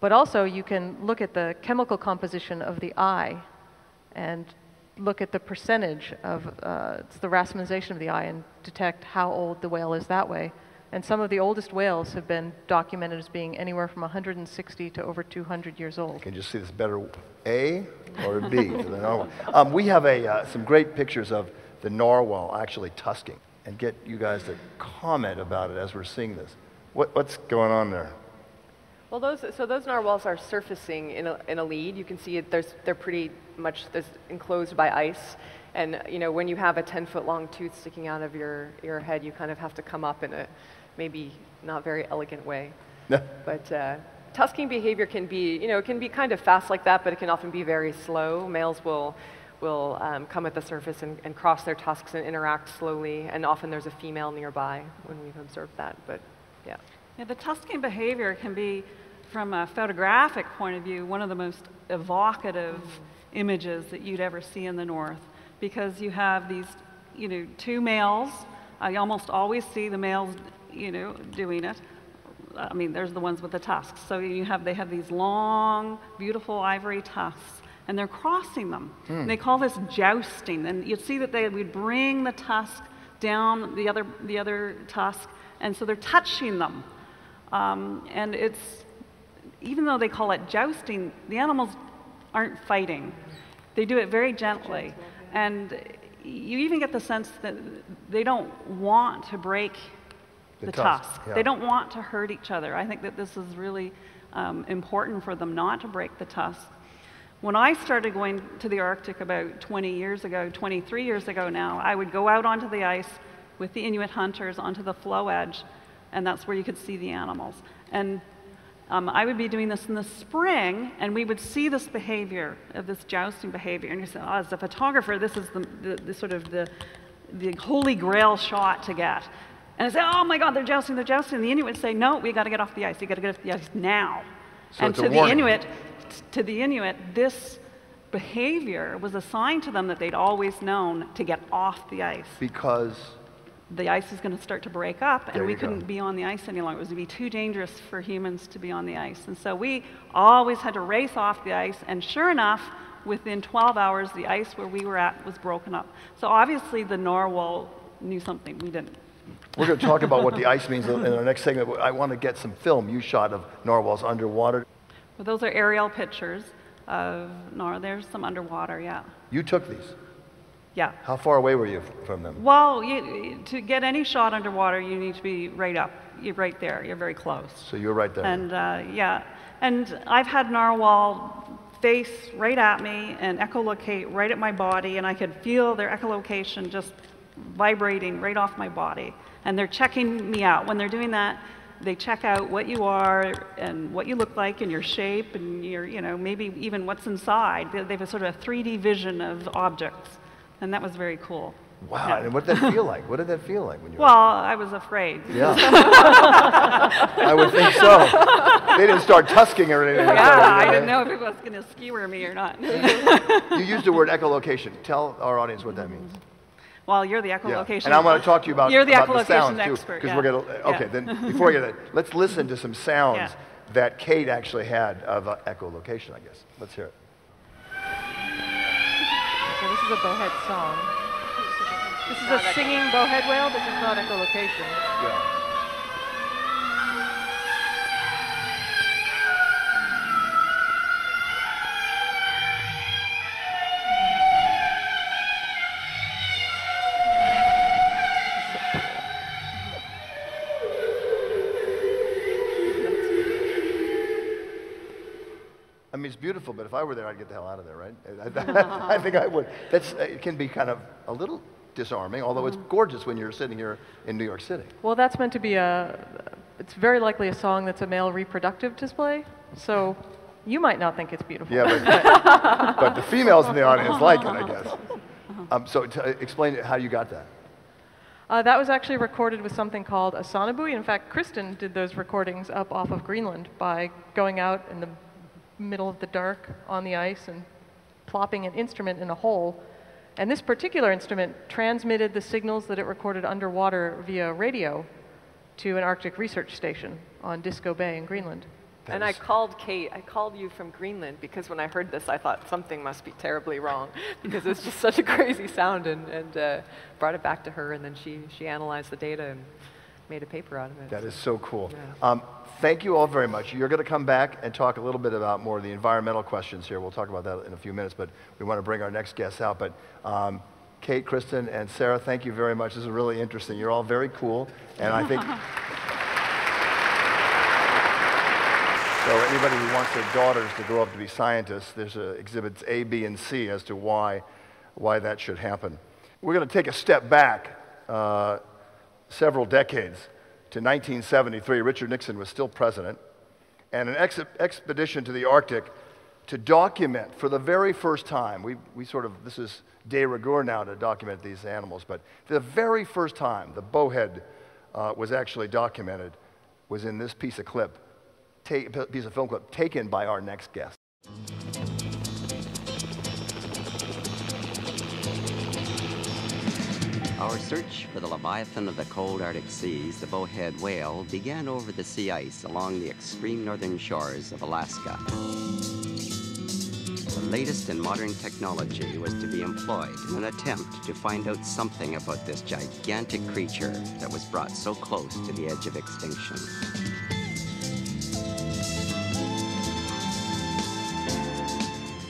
But also you can look at the chemical composition of the eye and look at the percentage of uh, it's the racemization of the eye and detect how old the whale is that way. And some of the oldest whales have been documented as being anywhere from one hundred sixty to over two hundred years old. Can you see this better A or a B? For the narwhal? Um, we have a, uh, some great pictures of the narwhal actually tusking, and get you guys to comment about it as we're seeing this. What, what's going on there? Well, those, so those narwhals are surfacing in a, in a lead. You can see it, there's, they're pretty much enclosed by ice. And you know, when you have a ten foot long tooth sticking out of your, your head, you kind of have to come up in a maybe not very elegant way. No. But uh, tusking behavior can be, you know, it can be kind of fast like that, but it can often be very slow. Males will, will um, come at the surface and, and cross their tusks and interact slowly. And often there's a female nearby when we've observed that, but yeah. Yeah, the tusking behavior can be, from a photographic point of view, one of the most evocative mm-hmm. images that you'd ever see in the north, because you have these, you know, two males. I almost always see the males, you know, doing it. I mean, there's the ones with the tusks. So you have, they have these long, beautiful ivory tusks, and they're crossing them. Mm. And they call this jousting. And you'd see that they would bring the tusk down the other, the other tusk, and so they're touching them. Um, and it's, even though they call it jousting, the animals aren't fighting. They do it very gently. And you even get the sense that they don't want to break the, the tusk. tusk. Yeah. They don't want to hurt each other. I think that this is really um, important for them not to break the tusk. When I started going to the Arctic about twenty years ago, twenty-three years ago now, I would go out onto the ice with the Inuit hunters onto the floe edge, and that's where you could see the animals. And um, I would be doing this in the spring, and we would see this behavior, of this jousting behavior, and you say, oh, as a photographer, this is the, the, the sort of the, the holy grail shot to get. And I say, oh my God, they're jousting, they're jousting. And the Inuit say, no, we got to get off the ice. You got to get off the ice now. So and to the Inuit, to the Inuit, this behavior was a sign to them that they'd always known to get off the ice. Because the ice is going to start to break up, and we couldn't be on the ice any longer. It was going to be too dangerous for humans to be on the ice. And so we always had to race off the ice, and sure enough, within twelve hours, the ice where we were at was broken up. So obviously the narwhal knew something we didn't. We're going to talk about what the ice means in our next segment. I want to get some film you shot of narwhals underwater. Well, those are aerial pictures of narwhals. There's some underwater, yeah. You took these? Yeah. How far away were you from them? Well, you, to get any shot underwater, you need to be right up. You're right there. You're very close. So you're right there. And uh, yeah. And I've had narwhal face right at me and echolocate right at my body, and I could feel their echolocation just vibrating right off my body. And they're checking me out. When they're doing that, they check out what you are and what you look like and your shape and your, you know, maybe even what's inside. They have a sort of a three D vision of objects. And that was very cool. Wow, yeah. And what did that feel like? What did that feel like when you? Well, were... I was afraid. Yeah, I would think so. They didn't start tusking or anything. Yeah, like that, I didn't know if it was going to skewer me or not. You used the word echolocation. Tell our audience what that means. Well, you're the echolocation. Yeah. And I want to talk to you about you're the about echolocation the sounds expert, because yeah. we're going to. Okay, yeah. Then before you get that, let's listen to some sounds yeah. that Kate actually had of uh, echolocation. I guess let's hear it. So this is a Bowhead song. This is a singing bowhead whale, but it's not echolocation. Yeah. I mean, it's beautiful, but if I were there, I'd get the hell out of there, right? I think I would. That's, it can be kind of a little disarming, although it's gorgeous when you're sitting here in New York City. Well, that's meant to be a, it's very likely a song that's a male reproductive display, so you might not think it's beautiful. Yeah, but, but the females in the audience like it, I guess. Um, so t explain how you got that. Uh, that was actually recorded with something called a sonobuoy. In fact, Kristin did those recordings up off of Greenland by going out in the middle of the dark on the ice and plopping an instrument in a hole. And this particular instrument transmitted the signals that it recorded underwater via radio to an Arctic research station on Disco Bay in Greenland. That and I called Kate, I called you from Greenland, because when I heard this, I thought something must be terribly wrong, because it's just such a crazy sound, and, and uh, brought it back to her, and then she, she analyzed the data and made a paper out of it. That is so cool. Yeah. Um, thank you all very much. You're going to come back and talk a little bit about more of the environmental questions here. We'll talk about that in a few minutes, but we want to bring our next guests out. But um, Kate, Kristin, and Sarah, thank you very much. This is really interesting. You're all very cool, and I think... So anybody who wants their daughters to grow up to be scientists, there's uh, exhibits A, B, and C as to why, why that should happen. We're going to take a step back uh, several decades to nineteen seventy-three. Richard Nixon was still president, and an ex expedition to the Arctic to document for the very first time, we, we sort of, this is de rigueur now to document these animals, but for the very first time the bowhead uh, was actually documented was in this piece of clip, piece of film clip taken by our next guest. Our search for the leviathan of the cold Arctic seas, the bowhead whale, began over the sea ice along the extreme northern shores of Alaska. The latest in modern technology was to be employed in an attempt to find out something about this gigantic creature that was brought so close to the edge of extinction.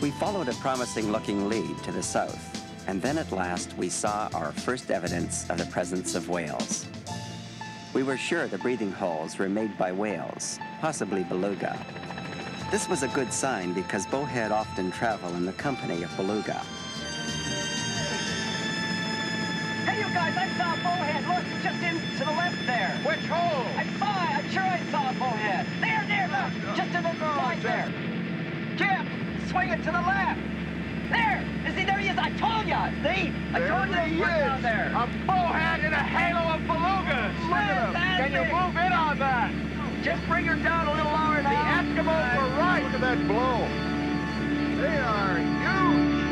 We followed a promising-looking lead to the south. And then at last, we saw our first evidence of the presence of whales. We were sure the breathing holes were made by whales, possibly beluga. This was a good sign because bowhead often travel in the company of beluga. Hey, you guys, I saw a bowhead. Look, just in to the left there. Which hole? I saw it. I'm sure I saw a bowhead. There, there, look. Just to the side there. Jim, swing it to the left. There! You see, there he is! I told you! See? I there told you he was down there! A bowhead in a halo of belugas! Look at him! Can you move in on that? Just bring her down a little lower. The Eskimos were right! Look at that blow! They are huge!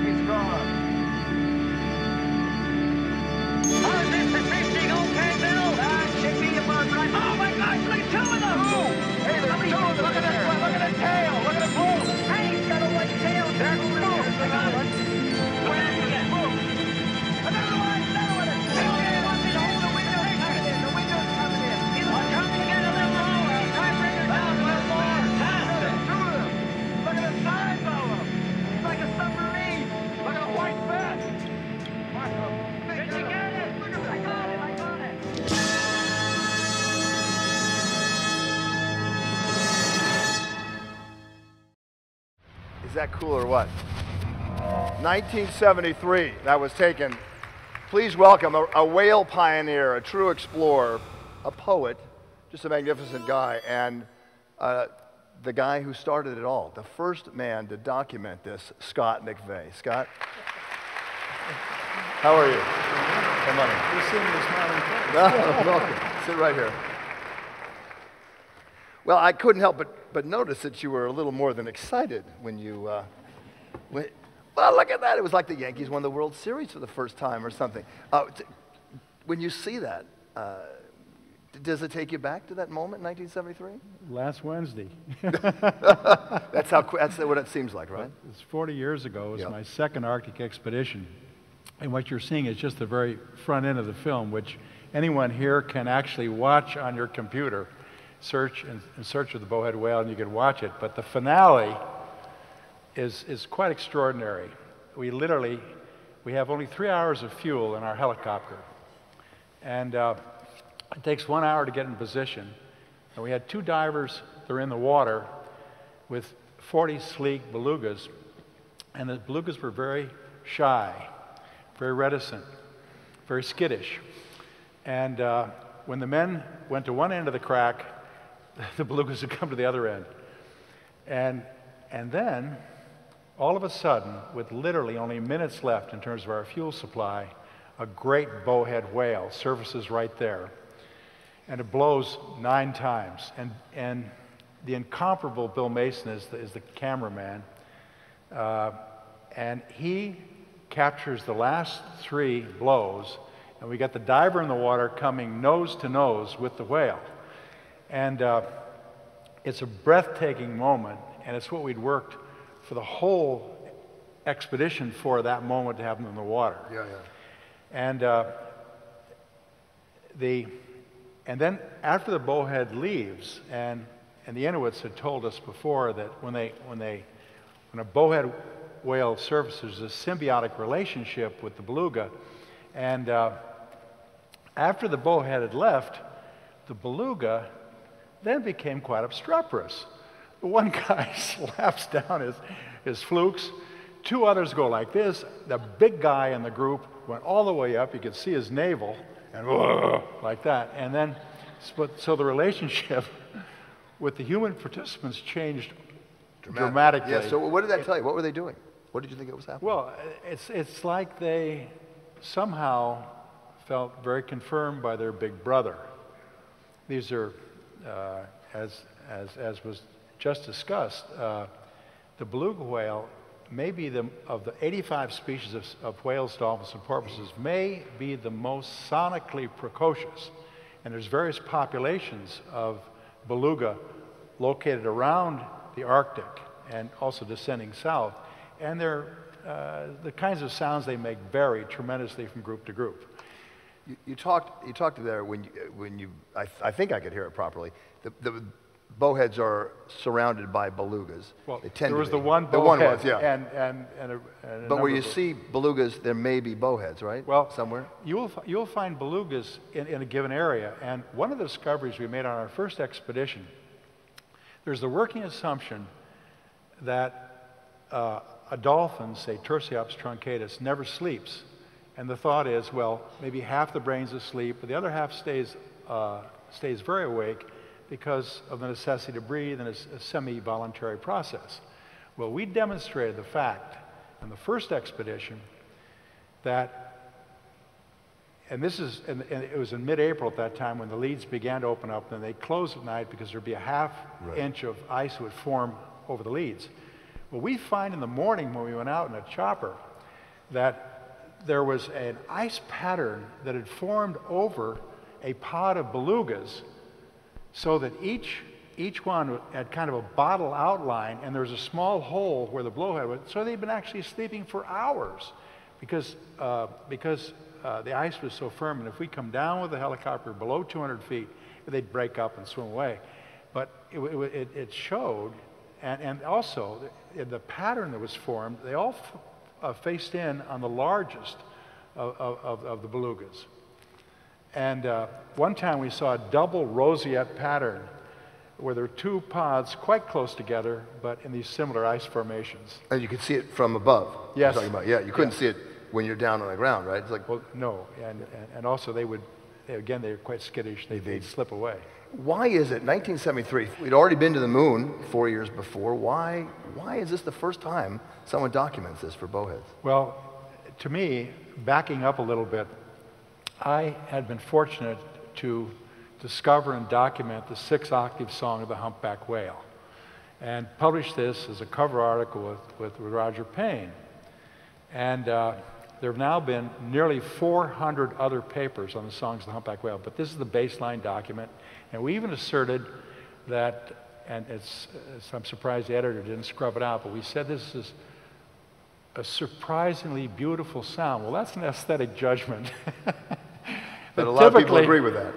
He's gone. Oh, is this the fishing okay, Bill? That should be about right. Oh my gosh, look at two of them! Oh. Hey, there's two of them! Look at this one! Look at the tail! Look at the blue! Hey, he's got a white tail! There Is that cool or what? nineteen seventy-three, that was taken. Please welcome a, a whale pioneer, a true explorer, a poet, just a magnificent guy, and uh, the guy who started it all, the first man to document this, Scott McVay. Scott, how are you? Come on in. This thing is not important. No, welcome. Sit right here. Well, I couldn't help but, but notice that you were a little more than excited when you, uh, when, well, look at that. It was like the Yankees won the World Series for the first time or something. Uh, t when you see that, uh, does it take you back to that moment in nineteen seventy-three? Last Wednesday. That's how. That's what it seems like, right? It's forty years ago. It was yep. my second Arctic expedition. And what you're seeing is just the very front end of the film, which anyone here can actually watch on your computer. Search in, in search of the bowhead whale, and you can watch it. But the finale is, is quite extraordinary. We literally, we have only three hours of fuel in our helicopter. And uh, it takes one hour to get in position. And we had two divers that were in the water with forty sleek belugas. And the belugas were very shy, very reticent, very skittish. And uh, when the men went to one end of the crack, the belugas would come to the other end. And, and then, all of a sudden, with literally only minutes left in terms of our fuel supply, a great bowhead whale surfaces right there. And it blows nine times. And, and the incomparable Bill Mason is the, is the cameraman. Uh, and he captures the last three blows. And we got the diver in the water coming nose to nose with the whale. And uh, it's a breathtaking moment, and it's what we'd worked for the whole expedition for, that moment to have them in the water. Yeah, yeah. And, uh, the, and then after the bowhead leaves, and, and the Inuits had told us before that when, they, when, they, when a bowhead whale surfaces, there's a symbiotic relationship with the beluga. And uh, after the bowhead had left, the beluga then became quite obstreperous. One guy slaps down his, his flukes. Two others go like this. The big guy in the group went all the way up. You could see his navel, and like that. And then, so the relationship with the human participants changed dramatically. Yeah, so what did that tell you? What were they doing? What did you think it was happening? Well, it's, it's like they somehow felt very confirmed by their big brother. These are, uh, as, as, as was just discussed, uh, the beluga whale may be the, of the eighty-five species of, of whales, dolphins, and porpoises, may be the most sonically precocious. And there's various populations of beluga located around the Arctic and also descending south. And they're, uh, the kinds of sounds they make vary tremendously from group to group. You, you talked. You talked there when you, when you. I, th I think I could hear it properly. The, the bowheads are surrounded by belugas. Well, they tend there was to be. the one. The one was yeah. And and and. A, and a but where you see belugas, there may be bowheads, right? Well, somewhere you'll you'll find belugas in, in a given area. And one of the discoveries we made on our first expedition, there's the working assumption that uh, a dolphin, say Tursiops truncatus, never sleeps. And the thought is, well, maybe half the brain's asleep, but the other half stays, uh, stays very awake because of the necessity to breathe, and it's a semi-voluntary process. Well, we demonstrated the fact on the first expedition that, and this is, and, and it was in mid-April at that time when the leads began to open up, and they closed at night because there'd be a half right. inch of ice would form over the leads. Well, we find in the morning when we went out in a chopper that there was an ice pattern that had formed over a pod of belugas, so that each, each one had kind of a bottle outline, and there was a small hole where the blowhead was. So they'd been actually sleeping for hours because, uh, because uh, the ice was so firm. And if we come down with a helicopter below two hundred feet, they'd break up and swim away. But it, it, it showed, and, and also in the pattern that was formed, they all f Uh, faced in on the largest of, of, of the belugas. And uh, one time we saw a double roseate pattern where there are two pods quite close together, but in these similar ice formations. And you could see it from above. Yes. Talking about. Yeah, you couldn't yeah. see it when you're down on the ground, right? It's like, well, no, and, and, and also they would, they, again, they were quite skittish. They, they'd slip away. Why is it, nineteen seventy-three, we'd already been to the moon four years before. Why, why is this the first time someone documents this for bowheads? Well, to me, backing up a little bit, I had been fortunate to discover and document the six-octave song of the humpback whale and published this as a cover article with, with Roger Payne. And uh, there have now been nearly four hundred other papers on the songs of the humpback whale, but this is the baseline document. And we even asserted that, and it's, it's, I'm surprised the editor didn't scrub it out, but we said this is a surprisingly beautiful sound. Well, that's an aesthetic judgment. But a lot of people agree with that.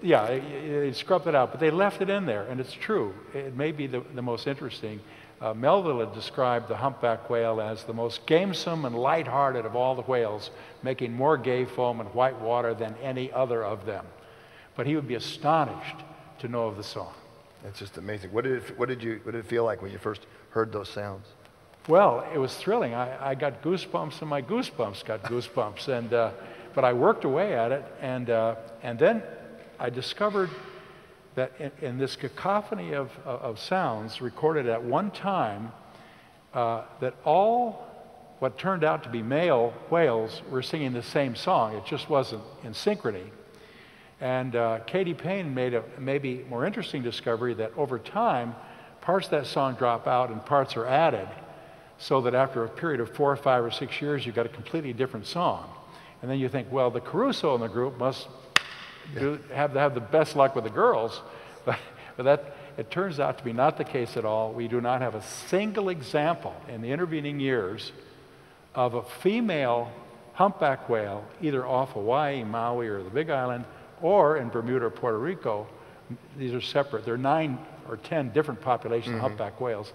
Yeah, they scrubbed it out, but they left it in there, and it's true. It may be the, the most interesting. Uh, Melville had described the humpback whale as the most gamesome and lighthearted of all the whales, making more gay foam and white water than any other of them. But he would be astonished to know of the song. That's just amazing. What did it, what did you, what did it feel like when you first heard those sounds? Well, it was thrilling. I, I got goosebumps, and my goosebumps got goosebumps. and uh, but I worked away at it, and uh, and then I discovered that in, in this cacophony of, of, of sounds recorded at one time, uh, that all what turned out to be male whales were singing the same song. It just wasn't in synchrony. And uh, Katie Payne made a maybe more interesting discovery that over time, parts of that song drop out and parts are added, so that after a period of four or five or six years, you've got a completely different song. And then you think, well, the Caruso in the group must Do, have, have the best luck with the girls, but, but that, it turns out to be not the case at all. We do not have a single example in the intervening years of a female humpback whale, either off Hawaii, Maui, or the Big Island, or in Bermuda or Puerto Rico. These are separate. There are nine or ten different populations mm-hmm. of humpback whales,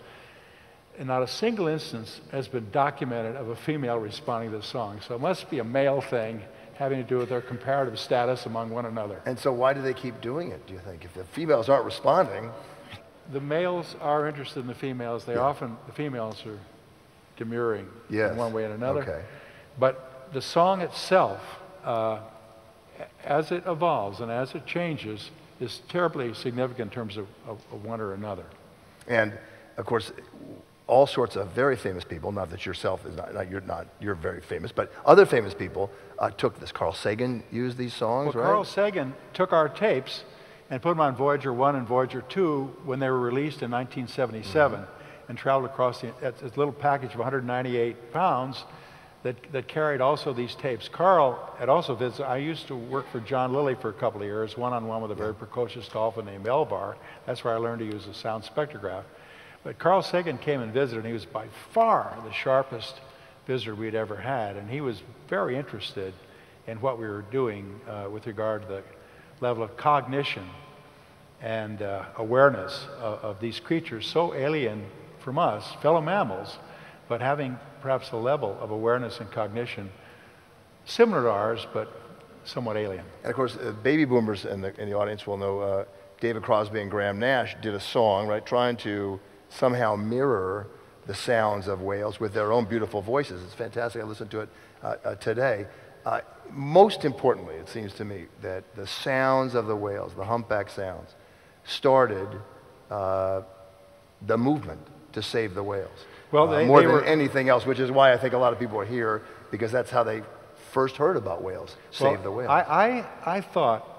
and not a single instance has been documented of a female responding to the song. So it must be a male thing, having to do with their comparative status among one another. And so why do they keep doing it, do you think? If the females aren't responding... The males are interested in the females. They yeah. often, the females are demurring yes. in one way and another. Okay. But the song itself, uh, as it evolves and as it changes, is terribly significant in terms of, of, of one or another. And, of course, all sorts of very famous people, not that yourself is not, not you're not, you're very famous, but other famous people uh, took this. Carl Sagan used these songs, well, right? Carl Sagan took our tapes and put them on Voyager one and Voyager two when they were released in nineteen seventy-seven mm-hmm. and traveled across the, this little package of one hundred ninety-eight pounds that, that carried also these tapes. Carl had also visited, I used to work for John Lilly for a couple of years, one-on-one with a very yeah. precocious dolphin named Elvar. That's where I learned to use a sound spectrograph. But Carl Sagan came and visited, and he was by far the sharpest visitor we'd ever had, and he was very interested in what we were doing uh, with regard to the level of cognition and uh, awareness of, of these creatures so alien from us, fellow mammals, but having perhaps a level of awareness and cognition similar to ours, but somewhat alien. And of course, uh, baby boomers in the, in the audience will know uh, David Crosby and Graham Nash did a song, right, trying to somehow mirror the sounds of whales with their own beautiful voices. It's fantastic. I listened to it uh, uh, today. Uh, most importantly, it seems to me that the sounds of the whales, the humpback sounds, started uh, the movement to save the whales. Well, they, uh, more they than were... anything else, which is why I think a lot of people are here, because that's how they first heard about whales, well, save the whales. I, I, I thought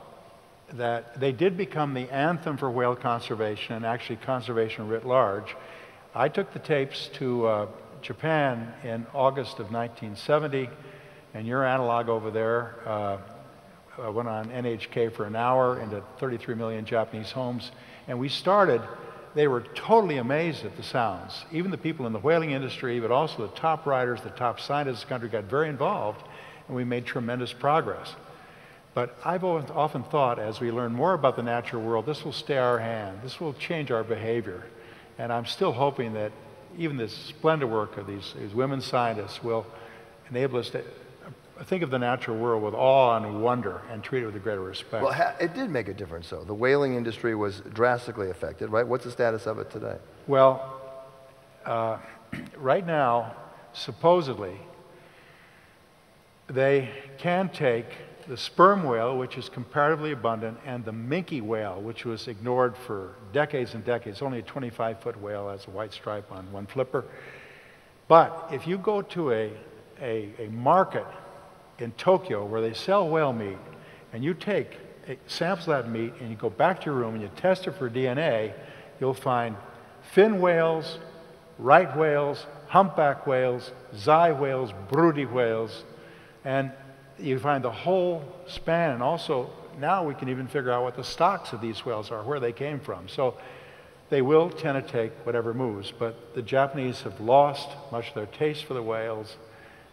that they did become the anthem for whale conservation and actually conservation writ large. I took the tapes to uh, Japan in August of nineteen seventy, and your analog over there uh, went on N H K for an hour into thirty-three million Japanese homes. And we started, they were totally amazed at the sounds. Even the people in the whaling industry, but also the top writers, the top scientists in the country got very involved, and we made tremendous progress. But I've often thought, as we learn more about the natural world, this will stay our hand. This will change our behavior. And I'm still hoping that even this splendid work of these, these women scientists will enable us to think of the natural world with awe and wonder and treat it with a greater respect. Well, it did make a difference, though. The whaling industry was drastically affected, right? What's the status of it today? Well, uh, right now, supposedly, they can take the sperm whale, which is comparatively abundant, and the minke whale, which was ignored for decades and decades. Only a twenty-five foot whale has a white stripe on one flipper. But if you go to a, a, a market in Tokyo where they sell whale meat, and you take a sample of that meat and you go back to your room and you test it for D N A, you'll find fin whales, right whales, humpback whales, sei whales, broody whales, and you find the whole span. And also now we can even figure out what the stocks of these whales are, where they came from. So they will tend to take whatever moves, but the Japanese have lost much of their taste for the whales,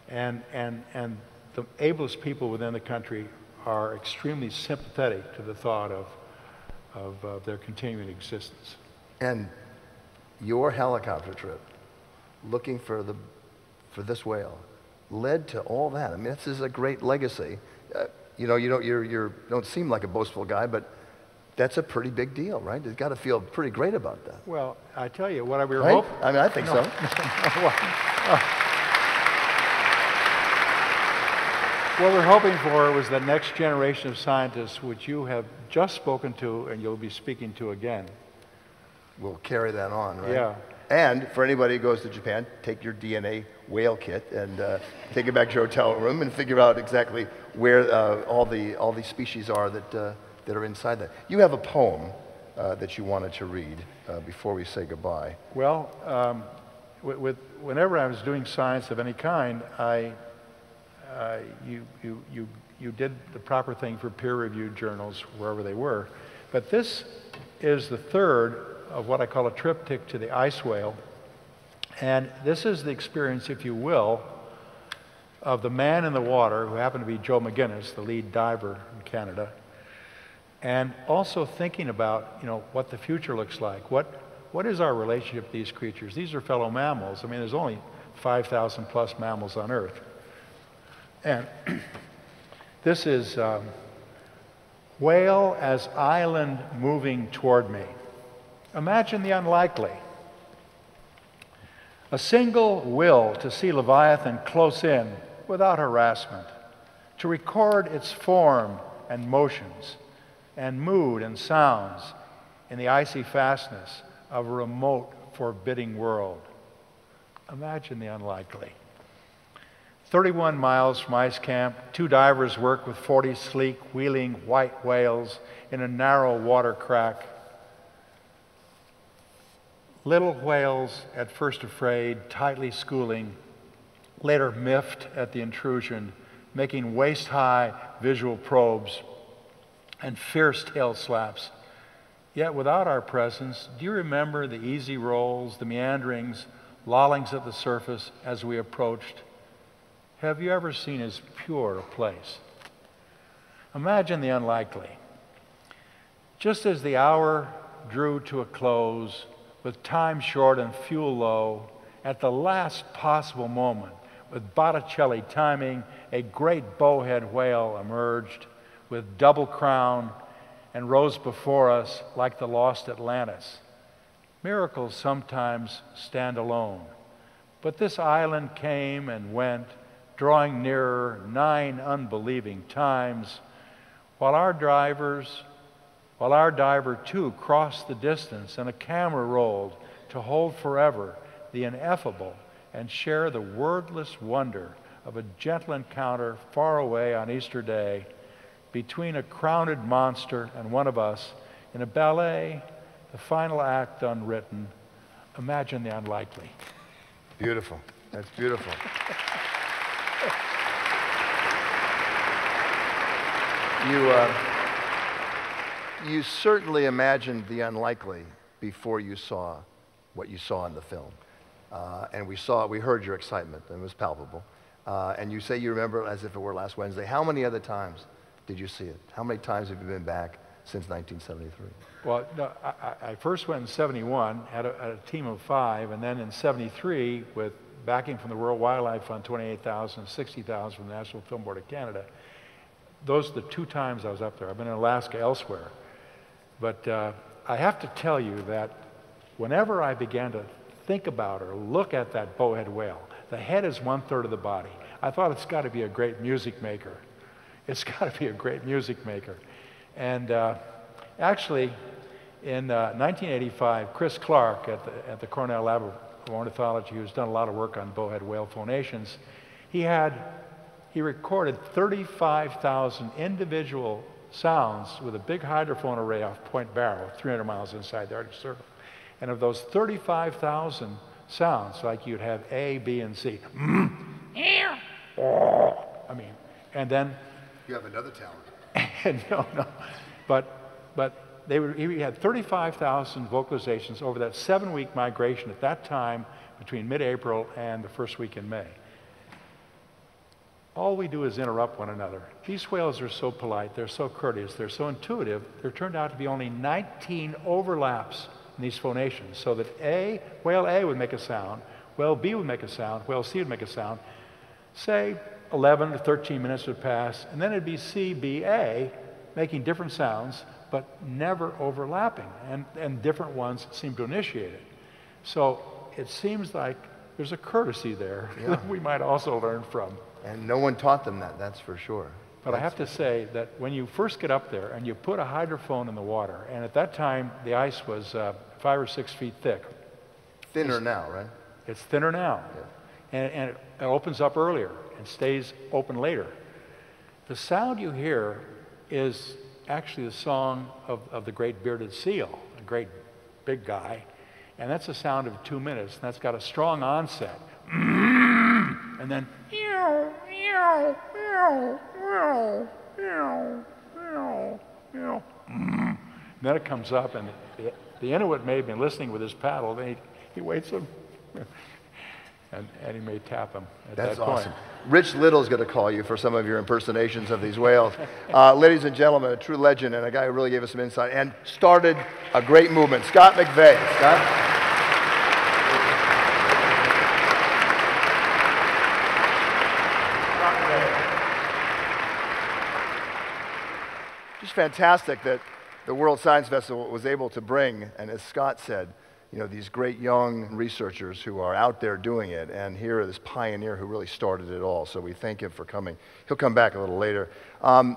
and, and, and the ablest people within the country are extremely sympathetic to the thought of, of, of their continuing existence. And your helicopter trip, looking for, the, for this whale, led to all that. I mean, this is a great legacy. Uh, you know, you don't, you're, you're, don't seem like a boastful guy, but that's a pretty big deal, right? You've got to feel pretty great about that. Well, I tell you, what I we were right? hoping... I mean, I think no. so. What we're hoping for was the next generation of scientists, which you have just spoken to and you'll be speaking to again. We'll carry that on, right? Yeah. And for anybody who goes to Japan, take your D N A whale kit and uh, take it back to your hotel room and figure out exactly where uh, all the all the species are that uh, that are inside that. You have a poem uh, that you wanted to read uh, before we say goodbye. Well, um, with, with whenever I was doing science of any kind, I uh, you you you you did the proper thing for peer-reviewed journals wherever they were, but this is the third of what I call a triptych to the ice whale. And this is the experience, if you will, of the man in the water, who happened to be Joe McGuinness, the lead diver in Canada, and also thinking about, you know, what the future looks like. What, what is our relationship to these creatures? These are fellow mammals. I mean, there's only five thousand plus mammals on Earth. And this is um, whale as island moving toward me. Imagine the unlikely. A single will to see Leviathan close in without harassment, to record its form and motions and mood and sounds in the icy fastness of a remote, forbidding world. Imagine the unlikely. thirty-one miles from ice camp, two divers work with forty sleek, wheeling white whales in a narrow water crack. Little whales, at first afraid, tightly schooling, later miffed at the intrusion, making waist-high visual probes and fierce tail slaps. Yet without our presence, do you remember the easy rolls, the meanderings, lollings at the surface as we approached? Have you ever seen as pure a place? Imagine the unlikely. Just as the hour drew to a close, with time short and fuel low, at the last possible moment, with Botticelli timing, a great bowhead whale emerged with double crown and rose before us like the lost Atlantis. Miracles sometimes stand alone, but this island came and went, drawing nearer nine unbelieving times, while our drivers While our diver, too, crossed the distance and a camera rolled to hold forever the ineffable and share the wordless wonder of a gentle encounter far away on Easter Day between a crowned monster and one of us in a ballet, the final act unwritten. Imagine the unlikely. Beautiful. That's beautiful. you, uh... You certainly imagined the unlikely before you saw what you saw in the film. Uh, and we saw, we heard your excitement, and it was palpable. Uh, and you say you remember it as if it were last Wednesday. How many other times did you see it? How many times have you been back since nineteen seventy-three? Well, no, I, I first went in seventy-one, had a, a team of five, and then in seventy-three with backing from the World Wildlife Fund, twenty-eight thousand dollars, and sixty thousand dollars from the National Film Board of Canada. Those are the two times I was up there. I've been in Alaska elsewhere. But uh, I have to tell you that whenever I began to think about or look at that bowhead whale, the head is one third of the body. I thought it's got to be a great music maker. It's got to be a great music maker. And uh, actually, in uh, nineteen eighty-five, Chris Clark at the, at the Cornell Lab of Ornithology, who's done a lot of work on bowhead whale phonations, he had, he recorded thirty-five thousand individual sounds with a big hydrophone array off Point Barrow, three hundred miles inside the Arctic Circle. And of those thirty-five thousand sounds, like you'd have A, B, and C. I mean, and then... You have another talent. no, no. But, but They were, he had thirty-five thousand vocalizations over that seven-week migration at that time between mid-April and the first week in May. All we do is interrupt one another. These whales are so polite, they're so courteous, they're so intuitive, there turned out to be only nineteen overlaps in these phonations, so that A, whale A would make a sound, whale B would make a sound, whale C would make a sound. Say eleven to thirteen minutes would pass, and then it'd be C, B, A, making different sounds, but never overlapping, and, and different ones seem to initiate it. So it seems like there's a courtesy there yeah. that we might also learn from. And no one taught them that, that's for sure. But that's I have to say that when you first get up there and you put a hydrophone in the water, and at that time the ice was uh, five or six feet thick. Thinner it's, now, right? It's thinner now. Yeah. And, and it, it opens up earlier and stays open later. The sound you hear is actually the song of, of the great bearded seal, a great big guy, and that's a sound of two minutes, and that's got a strong onset, and then, and then it comes up, and the, the Inuit may have been listening with his paddle, and he, he waits him, and, and he may tap him at that point. That's awesome. Rich Little's going to call you for some of your impersonations of these whales. Uh, ladies and gentlemen, a true legend and a guy who really gave us some insight and started a great movement, Scott McVay. Scott? Just fantastic that the World Science Festival was able to bring, and as Scott said, you know, these great young researchers who are out there doing it, and here is this pioneer who really started it all, so we thank him for coming. He'll come back a little later. Um,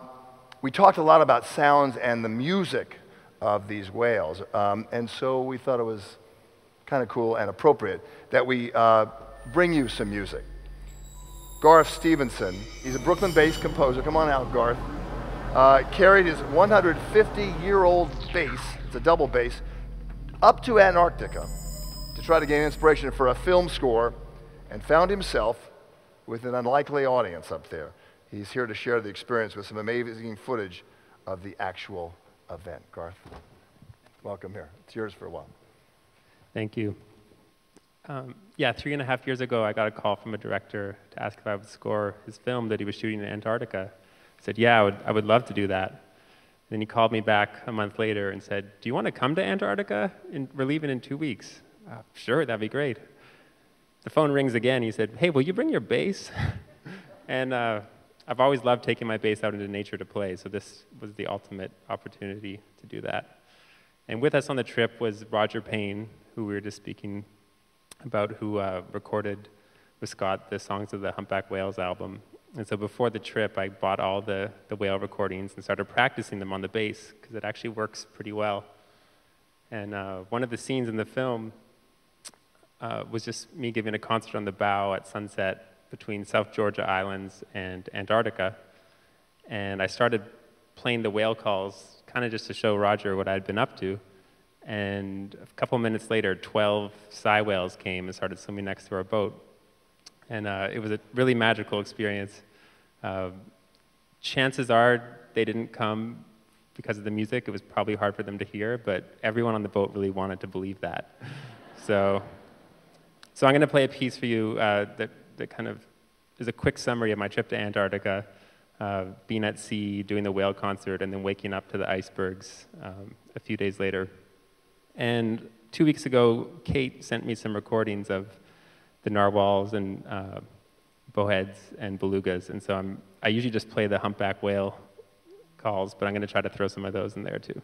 we talked a lot about sounds and the music of these whales, um, and so we thought it was kind of cool and appropriate that we uh, bring you some music. Garth Stevenson, he's a Brooklyn-based composer, come on out, Garth, uh, carried his one hundred fifty year old bass, it's a double bass, up to Antarctica to try to gain inspiration for a film score, and found himself with an unlikely audience up there. He's here to share the experience with some amazing footage of the actual event. Garth, welcome here. It's yours for a while. Thank you. Um, yeah, three and a half years ago, I got a call from a director to ask if I would score his film that he was shooting in Antarctica. I said, yeah, I would, I would love to do that. Then he called me back a month later and said, do you want to come to Antarctica? In, we're leaving in two weeks. Uh, sure, that'd be great. The phone rings again. He said, hey, will you bring your bass? and uh, I've always loved taking my bass out into nature to play, so this was the ultimate opportunity to do that. And with us on the trip was Roger Payne, who we were just speaking about, who uh, recorded with Scott the songs of the Humpback Whales album. And so before the trip, I bought all the, the whale recordings and started practicing them on the bass, because it actually works pretty well. And uh, one of the scenes in the film uh, was just me giving a concert on the bow at sunset between South Georgia Islands and Antarctica. And I started playing the whale calls, kind of just to show Roger what I had been up to. And a couple minutes later, twelve sei whales came and started swimming next to our boat. And uh, it was a really magical experience. Uh, chances are they didn't come because of the music. It was probably hard for them to hear, but everyone on the boat really wanted to believe that. so, so I'm going to play a piece for you uh, that, that kind of is a quick summary of my trip to Antarctica, uh, being at sea, doing the whale concert, and then waking up to the icebergs um, a few days later. And two weeks ago, Kate sent me some recordings of the narwhals and uh, bowheads and belugas. And so I'm, I usually just play the humpback whale calls, but I'm going to try to throw some of those in there too.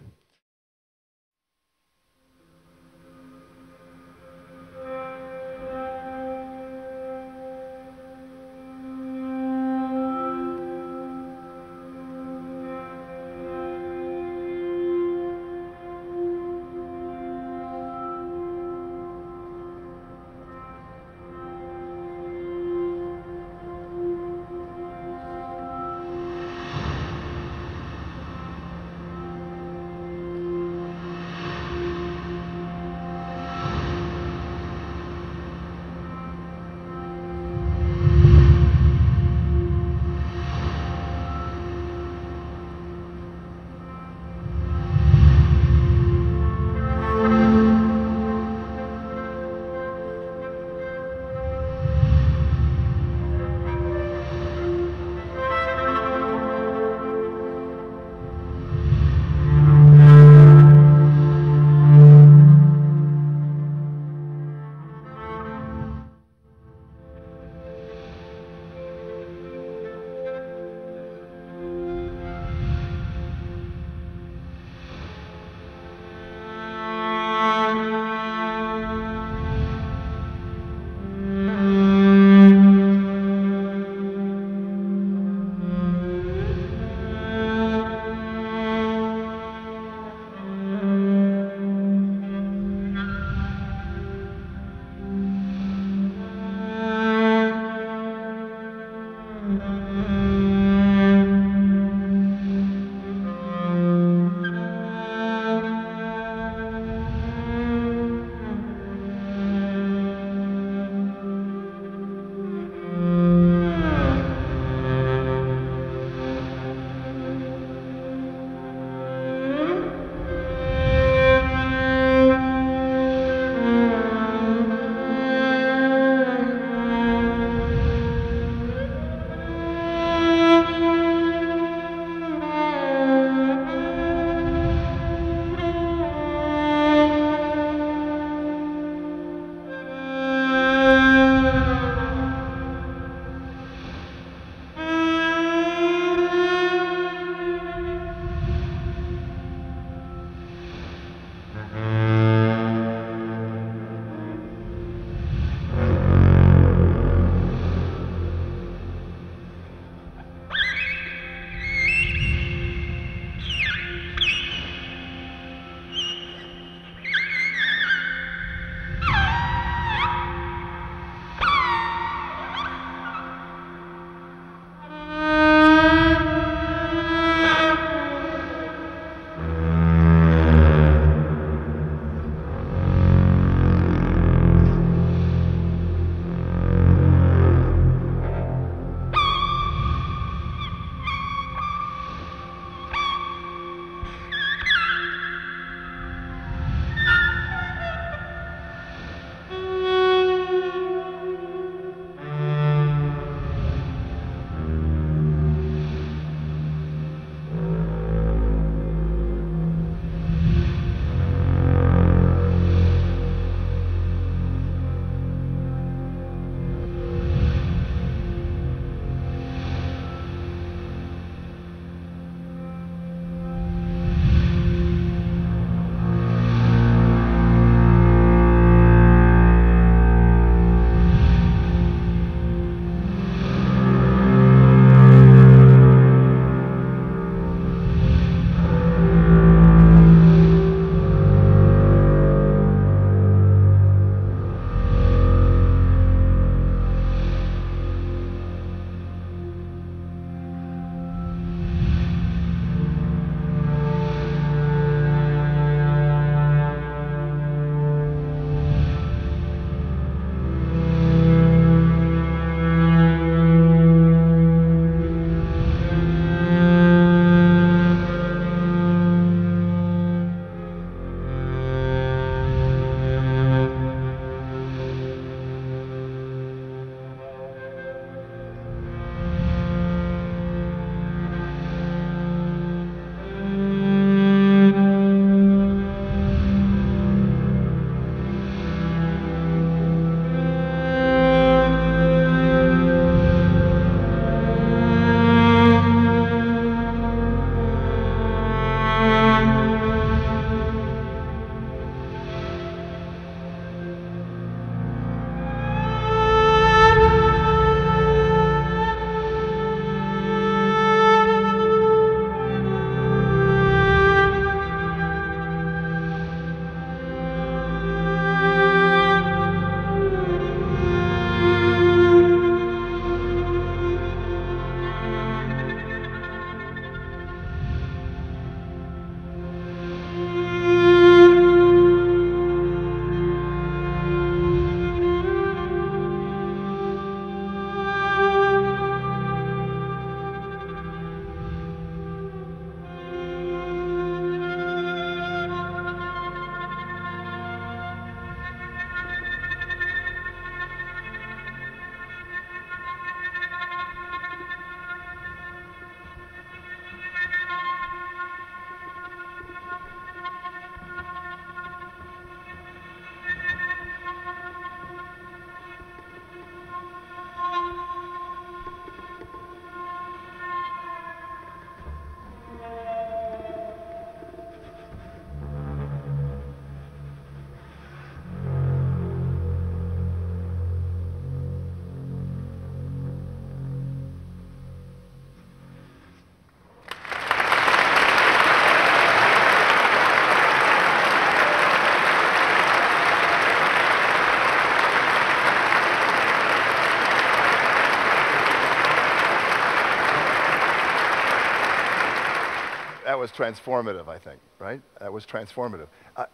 that was transformative, I think, right? That was transformative. Uh,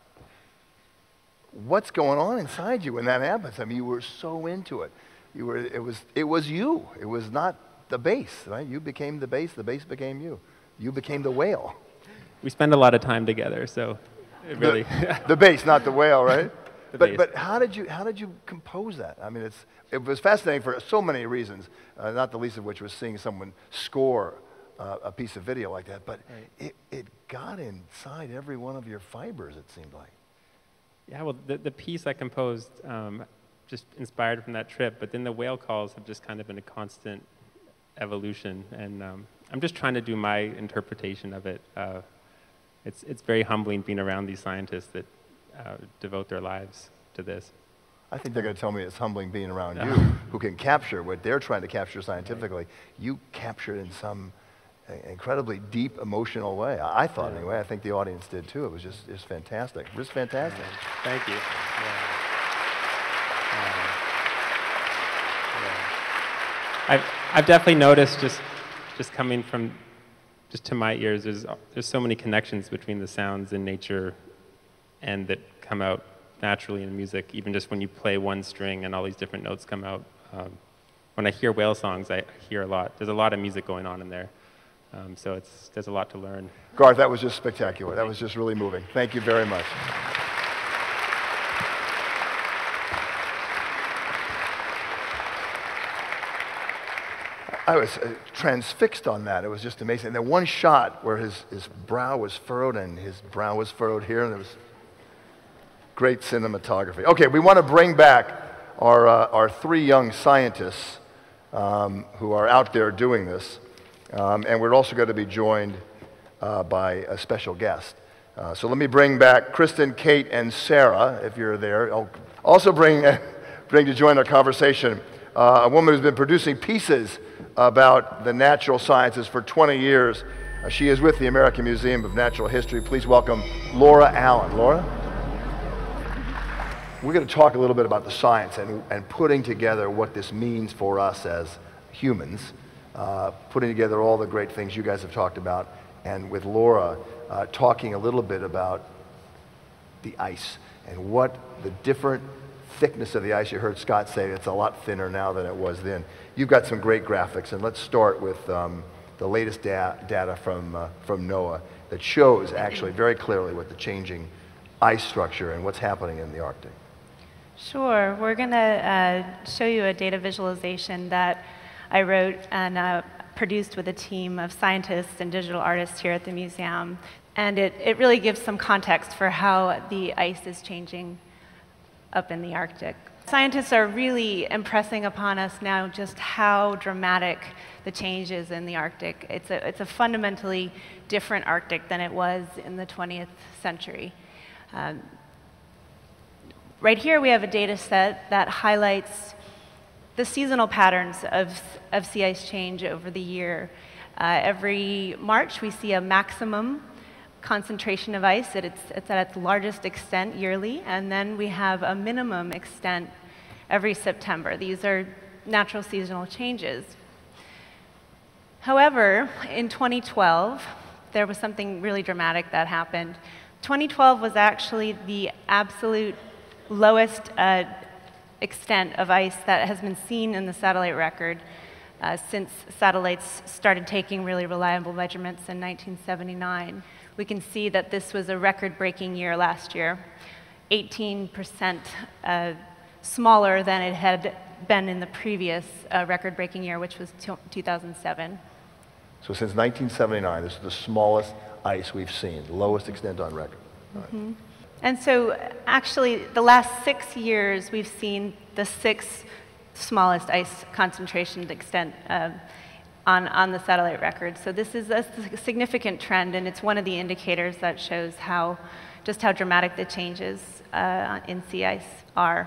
what's going on inside you when that happens? I mean, you were so into it. You were, it was, it was you. It was not the bass, right? You became the bass, the bass became you. You became the whale. We spend a lot of time together, so it really... The, the bass, not the whale, right? the but, but how did you, how did you compose that? I mean, it's, it was fascinating for so many reasons, uh, not the least of which was seeing someone score uh, a piece of video like that, but right. it, it got inside every one of your fibers, it seemed like. Yeah, well, the, the piece I composed um, just inspired from that trip, but then the whale calls have just kind of been a constant evolution, and um, I'm just trying to do my interpretation of it. Uh, It's, it's very humbling being around these scientists that uh, devote their lives to this. I think they're going to tell me it's humbling being around no. you, who can capture what they're trying to capture scientifically. Right. You capture it in some incredibly deep, emotional way. I, I thought, yeah. anyway. I think the audience did, too. It was just, just fantastic. Just fantastic. Yeah. Thank you. Yeah. Yeah. Yeah. I've, I've definitely noticed, just, just coming from... Just to my ears, there's, there's so many connections between the sounds in nature and that come out naturally in music, even just when you play one string and all these different notes come out. Um, when I hear whale songs, I hear a lot. There's a lot of music going on in there. Um, so it's, there's a lot to learn. Garth, that was just spectacular. That was just really moving. Thank you very much. I was uh, transfixed on that. It was just amazing. And then one shot where his, his brow was furrowed and his brow was furrowed here, and it was great cinematography. Okay, we want to bring back our, uh, our three young scientists um, who are out there doing this. Um, and we're also going to be joined uh, by a special guest. Uh, so let me bring back Kristin, Kate, and Sarah, if you're there. I'll also bring, bring to join our conversation uh, a woman who's been producing pieces about the natural sciences for twenty years. Uh, she is with the American Museum of Natural History. Please welcome Laura Allen. Laura? We're going to talk a little bit about the science and, and putting together what this means for us as humans, uh, putting together all the great things you guys have talked about, and with Laura uh, talking a little bit about the ice and what the different thickness of the ice. You heard Scott say it's a lot thinner now than it was then. You've got some great graphics, and let's start with um, the latest da data from, uh, from NOAA that shows actually very clearly what the changing ice structure and what's happening in the Arctic. Sure. We're going to uh, show you a data visualization that I wrote and uh, produced with a team of scientists and digital artists here at the museum. And it, it really gives some context for how the ice is changing up in the Arctic. Scientists are really impressing upon us now just how dramatic the change is in the Arctic. It's a, it's a fundamentally different Arctic than it was in the twentieth century. Um, right here we have a data set that highlights the seasonal patterns of, of sea ice change over the year. Uh, every March we see a maximum concentration of ice at its, it's at its largest extent yearly, and then we have a minimum extent every September. These are natural seasonal changes. However, in twenty twelve, there was something really dramatic that happened. twenty twelve was actually the absolute lowest uh, extent of ice that has been seen in the satellite record uh, since satellites started taking really reliable measurements in nineteen seventy-nine. We can see that this was a record-breaking year last year, eighteen percent uh, smaller than it had been in the previous uh, record-breaking year, which was two thousand seven. So since nineteen seventy-nine, this is the smallest ice we've seen, the lowest extent on record. Mm-hmm. Right. And so actually, the last six years, we've seen the sixth smallest ice concentration extent uh, On, on the satellite record. So this is a significant trend, and it's one of the indicators that shows how, just how dramatic the changes uh, in sea ice are.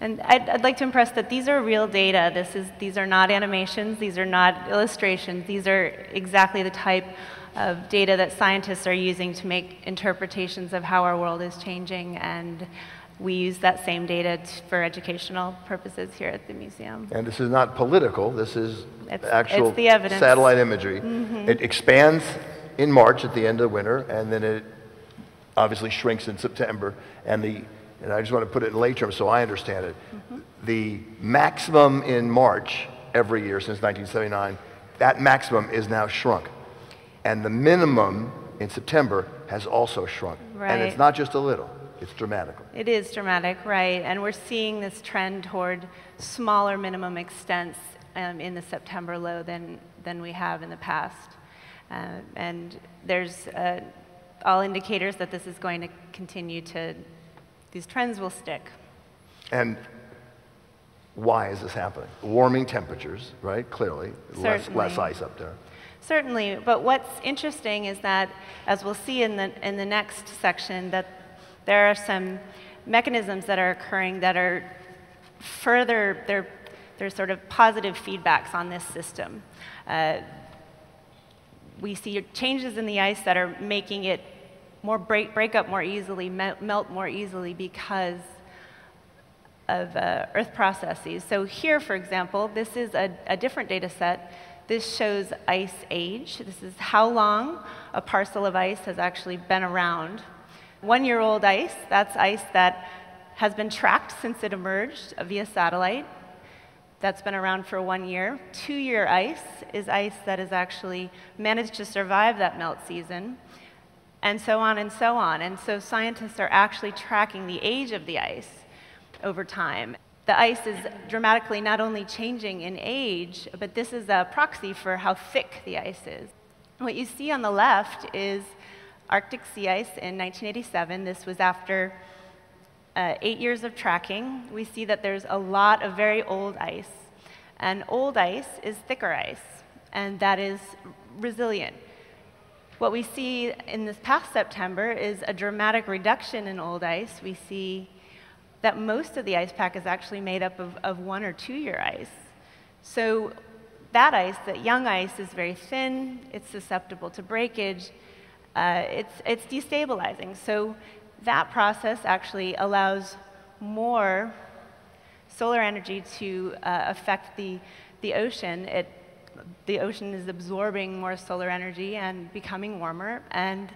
And I'd, I'd like to impress that these are real data. This is, these are not animations, these are not illustrations, these are exactly the type of data that scientists are using to make interpretations of how our world is changing, and we use that same data for educational purposes here at the museum. And this is not political. This is it's, actual it's the satellite imagery. Mm-hmm. It expands in March at the end of winter, and then it obviously shrinks in September. And the, and I just want to put it in lay terms so I understand it. Mm-hmm. The maximum in March every year since nineteen seventy-nine, that maximum is now shrunk. And the minimum in September has also shrunk. Right. And it's not just a little, it's dramatic. It is dramatic, right. And we're seeing this trend toward smaller minimum extents um, in the September low than, than we have in the past. Uh, and there's uh, all indicators that this is going to continue to, these trends will stick. And why is this happening? Warming temperatures, right, clearly. Less, less ice up there. Certainly, but what's interesting is that, as we'll see in the, in the next section, that there are some mechanisms that are occurring that are further, they're, they're sort of positive feedbacks on this system. Uh, we see changes in the ice that are making it more break, break up more easily, melt more easily because of uh, Earth processes. So here, for example, this is a, a different data set. This shows ice age. This is how long a parcel of ice has actually been around. One-year-old ice, that's ice that has been tracked since it emerged via satellite. That's been around for one year. Two-year ice is ice that has actually managed to survive that melt season, and so on and so on. And so scientists are actually tracking the age of the ice over time. The ice is dramatically not only changing in age, but this is a proxy for how thick the ice is. What you see on the left is Arctic sea ice in nineteen eighty-seven. This was after uh, eight years of tracking. We see that there's a lot of very old ice. And old ice is thicker ice, and that is resilient. What we see in this past September is a dramatic reduction in old ice. We see that most of the ice pack is actually made up of, of one or two-year ice. So that ice, that young ice, is very thin, it's susceptible to breakage, uh, it's, it's destabilizing. So that process actually allows more solar energy to uh, affect the, the ocean. It, the ocean is absorbing more solar energy and becoming warmer, and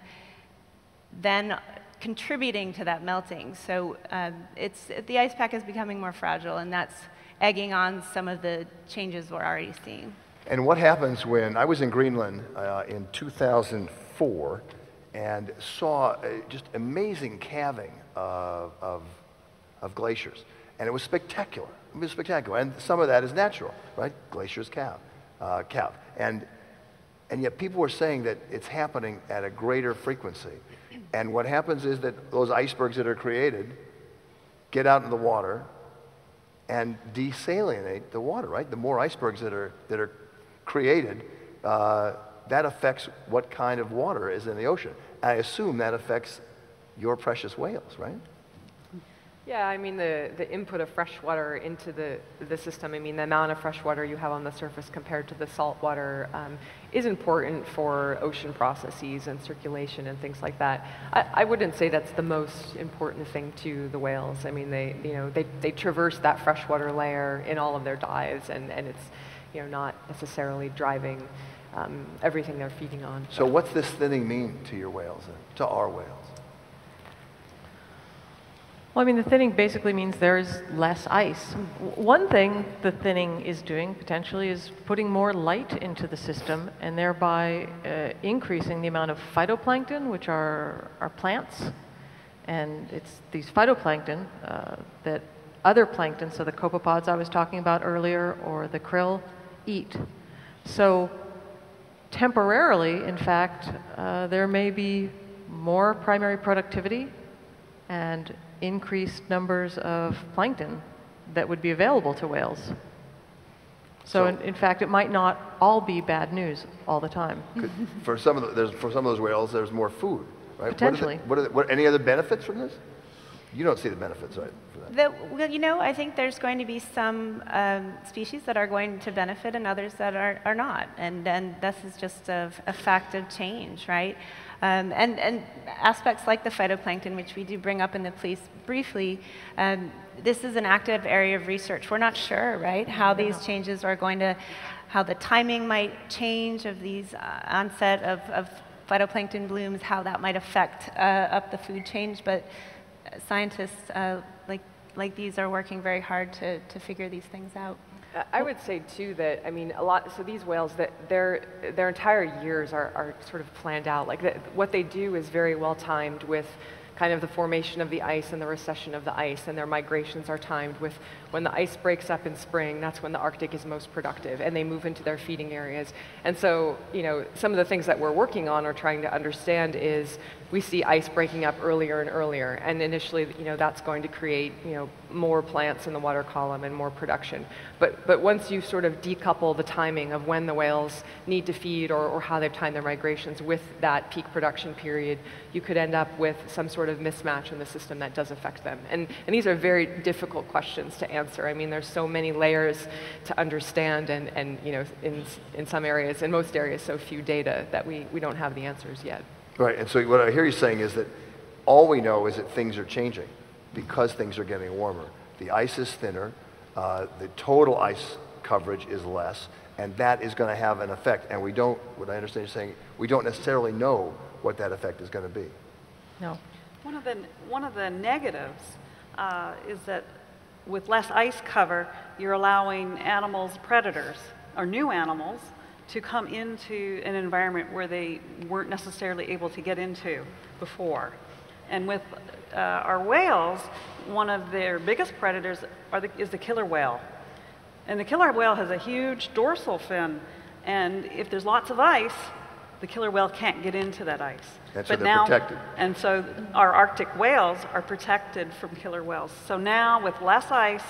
then contributing to that melting. So uh, it's, the ice pack is becoming more fragile, and that's egging on some of the changes we're already seeing. And what happens when, I was in Greenland uh, in two thousand four and saw uh, just amazing calving of, of, of glaciers. And it was spectacular, it was spectacular. And some of that is natural, right? Glaciers calve. Uh, calve. And, and yet people were saying that it's happening at a greater frequency. And what happens is that those icebergs that are created get out in the water and desalinate the water, right? The more icebergs that are, that are created, uh, that affects what kind of water is in the ocean. I assume that affects your precious whales, right? Yeah, I mean, the, the input of fresh water into the, the system, I mean, the amount of fresh water you have on the surface compared to the salt water um, is important for ocean processes and circulation and things like that. I, I wouldn't say that's the most important thing to the whales. I mean, they, you know, they, they traverse that freshwater layer in all of their dives, and, and it's, you know, not necessarily driving um, everything they're feeding on. So what's this thinning mean to your whales, to our whales? Well, I mean, the thinning basically means there is less ice. One thing the thinning is doing, potentially, is putting more light into the system and thereby uh, increasing the amount of phytoplankton, which are, are plants. And it's these phytoplankton uh, that other plankton, so the copepods I was talking about earlier, or the krill, eat. So temporarily, in fact, uh, there may be more primary productivity and increased numbers of plankton that would be available to whales. So, so in, in fact, it might not all be bad news all the time. Could, for some of the, there's, for some of those whales, there's more food, right? Potentially. What are the, what are the, what, any other benefits from this? You don't see the benefits, right? For that. The, well, you know, I think there's going to be some um, species that are going to benefit and others that are, are not, and and this is just a, a fact of change, right? Um, and, and aspects like the phytoplankton, which we do bring up in the piece briefly, um, this is an active area of research. We're not sure, right, how these changes are going to, how the timing might change of these uh, onset of, of phytoplankton blooms, how that might affect uh, up the food chain. But scientists uh, like, like these are working very hard to, to figure these things out. I would say too that, I mean, a lot, so these whales, that their their entire years are, are sort of planned out. Like the, what they do is very well timed with kind of the formation of the ice and the recession of the ice, and their migrations are timed with when the ice breaks up in spring, that's when the Arctic is most productive, and they move into their feeding areas. And so, you know, some of the things that we're working on or trying to understand is we see ice breaking up earlier and earlier, and initially, you know, that's going to create, you know, more plants in the water column and more production. But, but once you sort of decouple the timing of when the whales need to feed or, or how they've timed their migrations with that peak production period, you could end up with some sort of mismatch in the system that does affect them. And, and these are very difficult questions to answer. I mean, there's so many layers to understand and, and you know, in, in some areas, in most areas, so few data that we, we don't have the answers yet. Right, and so what I hear you saying is that all we know is that things are changing because things are getting warmer. The ice is thinner, uh, the total ice coverage is less, and that is going to have an effect. And we don't, what I understand you're saying, we don't necessarily know what that effect is going to be. No. One of the, one of the negatives uh, is that with less ice cover, you're allowing animals, predators, or new animals, to come into an environment where they weren't necessarily able to get into before. And with uh, our whales, one of their biggest predators are the, is the killer whale. And the killer whale has a huge dorsal fin, and if there's lots of ice, the killer whale can't get into that ice. And so but they're now, protected. And so our Arctic whales are protected from killer whales. So now with less ice,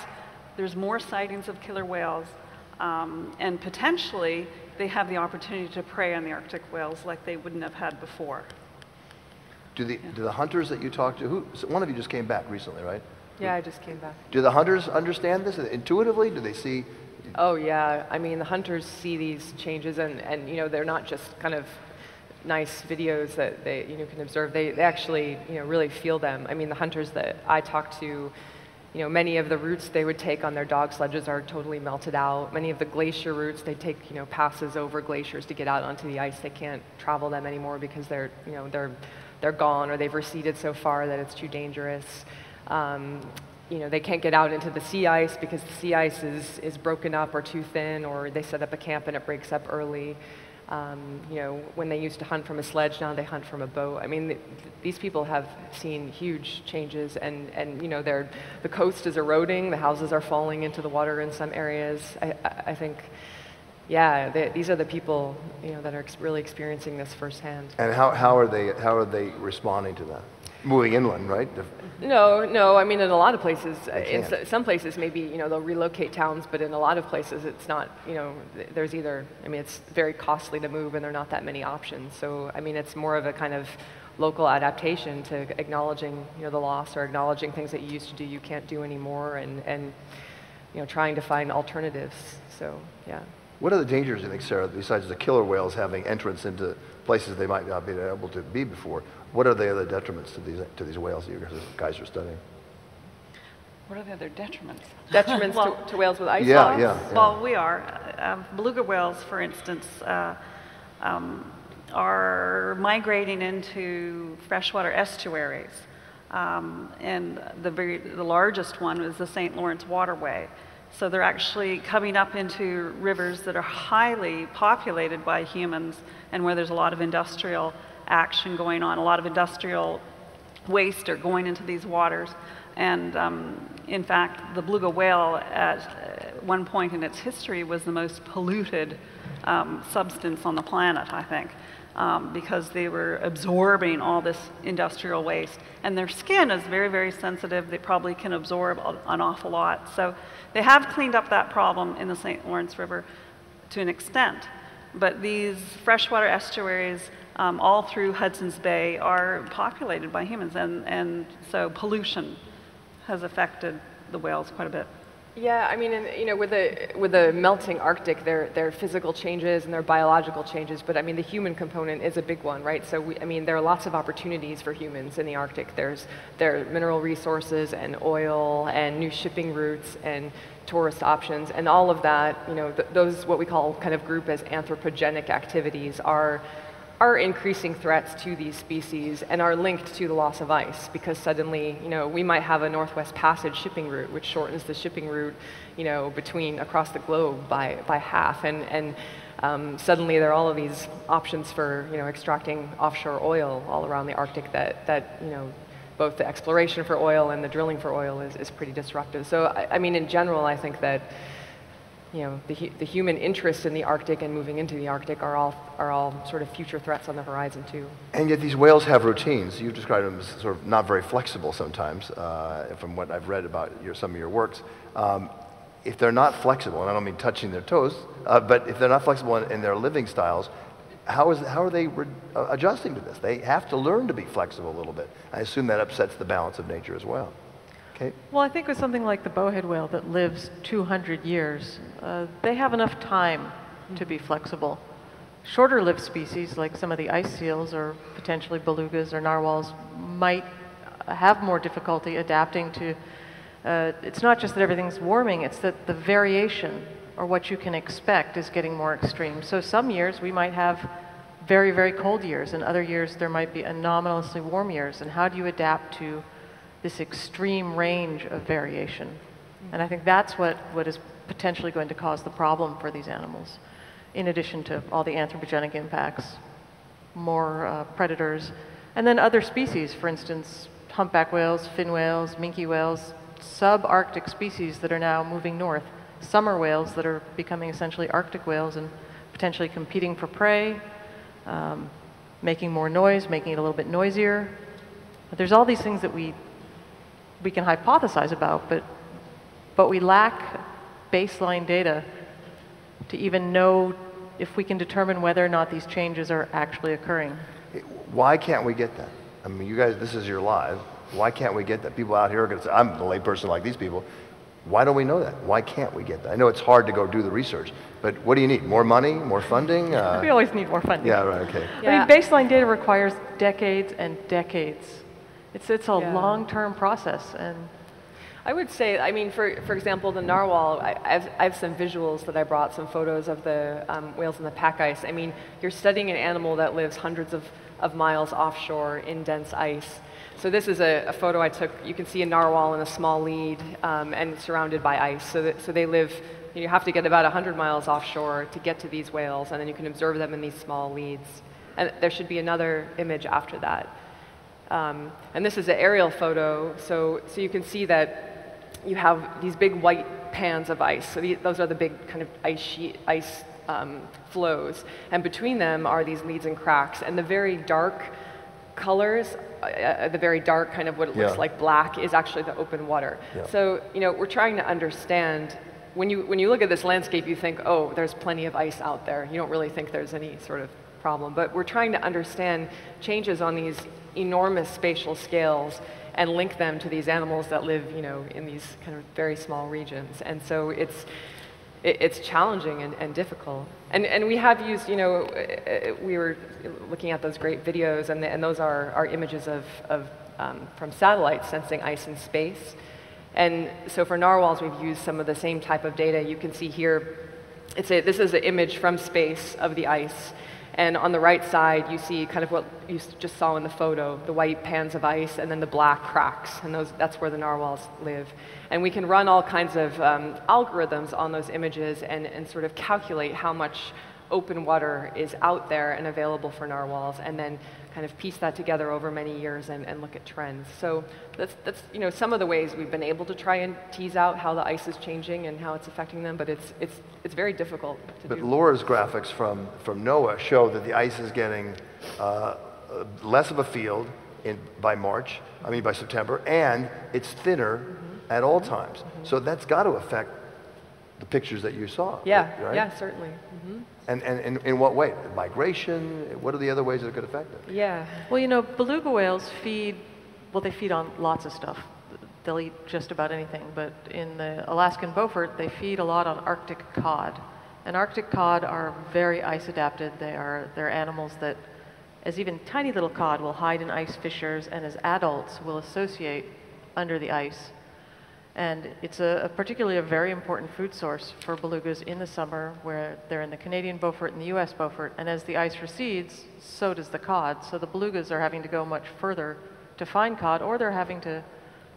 there's more sightings of killer whales, um, and potentially they have the opportunity to prey on the Arctic whales like they wouldn't have had before. Do the, yeah. do the hunters that you talk to, who, so one of you just came back recently, right? Yeah, who, I just came back. Do the hunters understand this intuitively? Do they see? Oh yeah, I mean the hunters see these changes, and, and you know, they're not just kind of nice videos that they you know, can observe. They, they actually you know, really feel them. I mean the hunters that I talk to, you know, many of the routes they would take on their dog sledges are totally melted out. Many of the glacier routes, they take, you know, passes over glaciers to get out onto the ice. They can't travel them anymore because they're, you know, they're, they're gone or they've receded so far that it's too dangerous. Um, you know, they can't get out into the sea ice because the sea ice is, is broken up or too thin, or they set up a camp and it breaks up early. Um, you know, when they used to hunt from a sledge, now they hunt from a boat. I mean, th these people have seen huge changes, and, and you know, they're, the coast is eroding, the houses are falling into the water in some areas. I, I think, yeah, they, these are the people, you know, that are ex really experiencing this firsthand. And how, how, are they, how are they responding to that? Moving inland, right? No, no. I mean, in a lot of places, in some places maybe, you know, they'll relocate towns, but in a lot of places it's not, you know, there's either, I mean, it's very costly to move and there are not that many options. So, I mean, it's more of a kind of local adaptation to acknowledging, you know, the loss, or acknowledging things that you used to do you can't do anymore, and, and you know, trying to find alternatives. So, yeah. What are the dangers, I think, Sarah, besides the killer whales having entrance into places they might not be able to be before? What are the other detriments to these, to these whales that you guys are studying? What are the other detriments? Detriments well, to, to whales with ice? Yeah, yeah, yeah. Well, we are. Uh, beluga whales, for instance, uh, um, are migrating into freshwater estuaries. Um, and the, very, the largest one is the Saint Lawrence Waterway. So they're actually coming up into rivers that are highly populated by humans and where there's a lot of industrial action going on. A lot of industrial waste are going into these waters. And um, in fact, the beluga whale at one point in its history was the most polluted um, substance on the planet, I think, um, because they were absorbing all this industrial waste. And their skin is very, very sensitive. They probably can absorb an awful lot. So they have cleaned up that problem in the Saint Lawrence River to an extent. But these freshwater estuaries um, all through Hudson's Bay are populated by humans, and, and so pollution has affected the whales quite a bit. Yeah, I mean, and, you know, with the, with the melting Arctic, there, there are physical changes and there are biological changes, but I mean, the human component is a big one, right? So, we, I mean, there are lots of opportunities for humans in the Arctic. There's, there are mineral resources and oil and new shipping routes and tourist options, and all of that, you know, th those what we call kind of group as anthropogenic activities are are increasing threats to these species and are linked to the loss of ice, because suddenly, you know, we might have a Northwest Passage shipping route, which shortens the shipping route, you know, between across the globe by, by half. And, and um, suddenly there are all of these options for, you know, extracting offshore oil all around the Arctic that, that you know, both the exploration for oil and the drilling for oil is, is pretty disruptive. So, I, I mean, in general, I think that, you know, the, the human interest in the Arctic and moving into the Arctic are all, are all sort of future threats on the horizon, too. And yet these whales have routines. You've described them as sort of not very flexible sometimes, uh, from what I've read about your, some of your works. Um, if they're not flexible, and I don't mean touching their toes, uh, but if they're not flexible in, in their living styles, how, is, how are they re adjusting to this? They have to learn to be flexible a little bit. I assume that upsets the balance of nature as well. Well, I think with something like the bowhead whale that lives two hundred years, uh, they have enough time to be flexible. Shorter-lived species, like some of the ice seals or potentially belugas or narwhals, might have more difficulty adapting to, uh, it's not just that everything's warming, it's that the variation or what you can expect is getting more extreme. So some years we might have very, very cold years, and other years there might be anomalously warm years. And how do you adapt to this extreme range of variation? And I think that's what, what is potentially going to cause the problem for these animals, in addition to all the anthropogenic impacts, more uh, predators, and then other species, for instance, humpback whales, fin whales, minke whales, sub-Arctic species that are now moving north, summer whales that are becoming essentially Arctic whales and potentially competing for prey, um, making more noise, making it a little bit noisier. But there's all these things that we we can hypothesize about, but, but we lack baseline data to even know if we can determine whether or not these changes are actually occurring. Why can't we get that? I mean, you guys, this is your live. Why can't we get that? People out here are going to say, I'm the layperson like these people. Why don't we know that? Why can't we get that? I know it's hard to go do the research, but what do you need? More money? More funding? Uh, we always need more funding. Yeah, right, okay. Yeah. I mean, baseline data requires decades and decades. It's, it's a yeah. long-term process. And I would say, I mean, for, for example, the narwhal, I, I've, I have some visuals that I brought, some photos of the um, whales in the pack ice. I mean, you're studying an animal that lives hundreds of, of miles offshore in dense ice. So this is a, a photo I took. You can see a narwhal in a small lead um, and surrounded by ice. So, that, so they live, you have to get about one hundred miles offshore to get to these whales, and then you can observe them in these small leads. And there should be another image after that. Um, and this is an aerial photo, so, so you can see that you have these big white pans of ice. So the, those are the big kind of ice, sheet, ice um, flows. And between them are these leads and cracks. And the very dark colors, uh, the very dark kind of what it yeah. looks like black, is actually the open water. Yeah. So, you know, we're trying to understand. When you, when you look at this landscape, you think, oh, there's plenty of ice out there. You don't really think there's any sort of problem. But we're trying to understand changes on these enormous spatial scales and link them to these animals that live, you know, in these kind of very small regions. And so it's, it, it's challenging and, and difficult. And, and we have used, you know, we were looking at those great videos, and, the, and those are, are images of, of um, from satellites sensing ice in space. And so for narwhals, we've used some of the same type of data. You can see here, it's a, this is an image from space of the ice. And on the right side, you see kind of what you just saw in the photo, the white pans of ice and then the black cracks. And those, that's where the narwhals live. And we can run all kinds of um, algorithms on those images and, and sort of calculate how much open water is out there and available for narwhals, and then kind of piece that together over many years and, and look at trends. So that's, that's, you know, some of the ways we've been able to try and tease out how the ice is changing and how it's affecting them, but it's, it's, it's very difficult to but do. But Laura's graphics from, from NOAA show that the ice is getting uh, less of a field in, by March, I mean by September, and it's thinner mm-hmm. at all times. Mm-hmm. So that's got to affect the pictures that you saw. Yeah, right? Yeah, certainly. Mm-hmm. And, and, and in what way? Migration? What are the other ways that it could affect it? Yeah. Well, you know, beluga whales feed, well, they feed on lots of stuff. They'll eat just about anything. But in the Alaskan Beaufort, they feed a lot on Arctic cod. And Arctic cod are very ice adapted. They are, they're animals that, as even tiny little cod, will hide in ice fissures, and as adults will associate under the ice. And it's a, a particularly a very important food source for belugas in the summer, where they're in the Canadian Beaufort and the U S Beaufort. And as the ice recedes, so does the cod. So the belugas are having to go much further to find cod, or they're having to,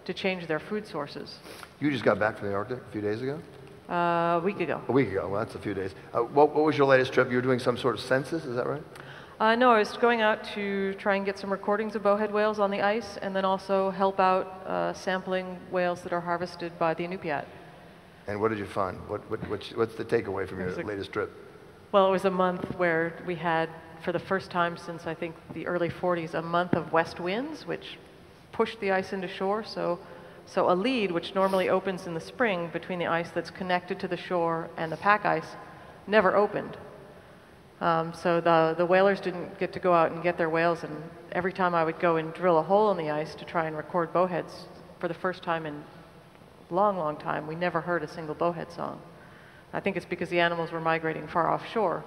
to change their food sources. You just got back from the Arctic a few days ago? Uh, a week ago. A week ago. Well, that's a few days. Uh, what, what was your latest trip? You were doing some sort of census, is that right? Uh, no, I was going out to try and get some recordings of bowhead whales on the ice, and then also help out uh, sampling whales that are harvested by the Inupiat. And what did you find? What, what, what's, what's the takeaway from your a, latest trip? Well, it was a month where we had, for the first time since I think the early forties, a month of west winds, which pushed the ice into shore. So, so a lead, which normally opens in the spring between the ice that's connected to the shore and the pack ice, never opened. Um, so the, the whalers didn't get to go out and get their whales, and every time I would go and drill a hole in the ice to try and record bowheads, for the first time in a long, long time, we never heard a single bowhead song. I think it's because the animals were migrating far offshore.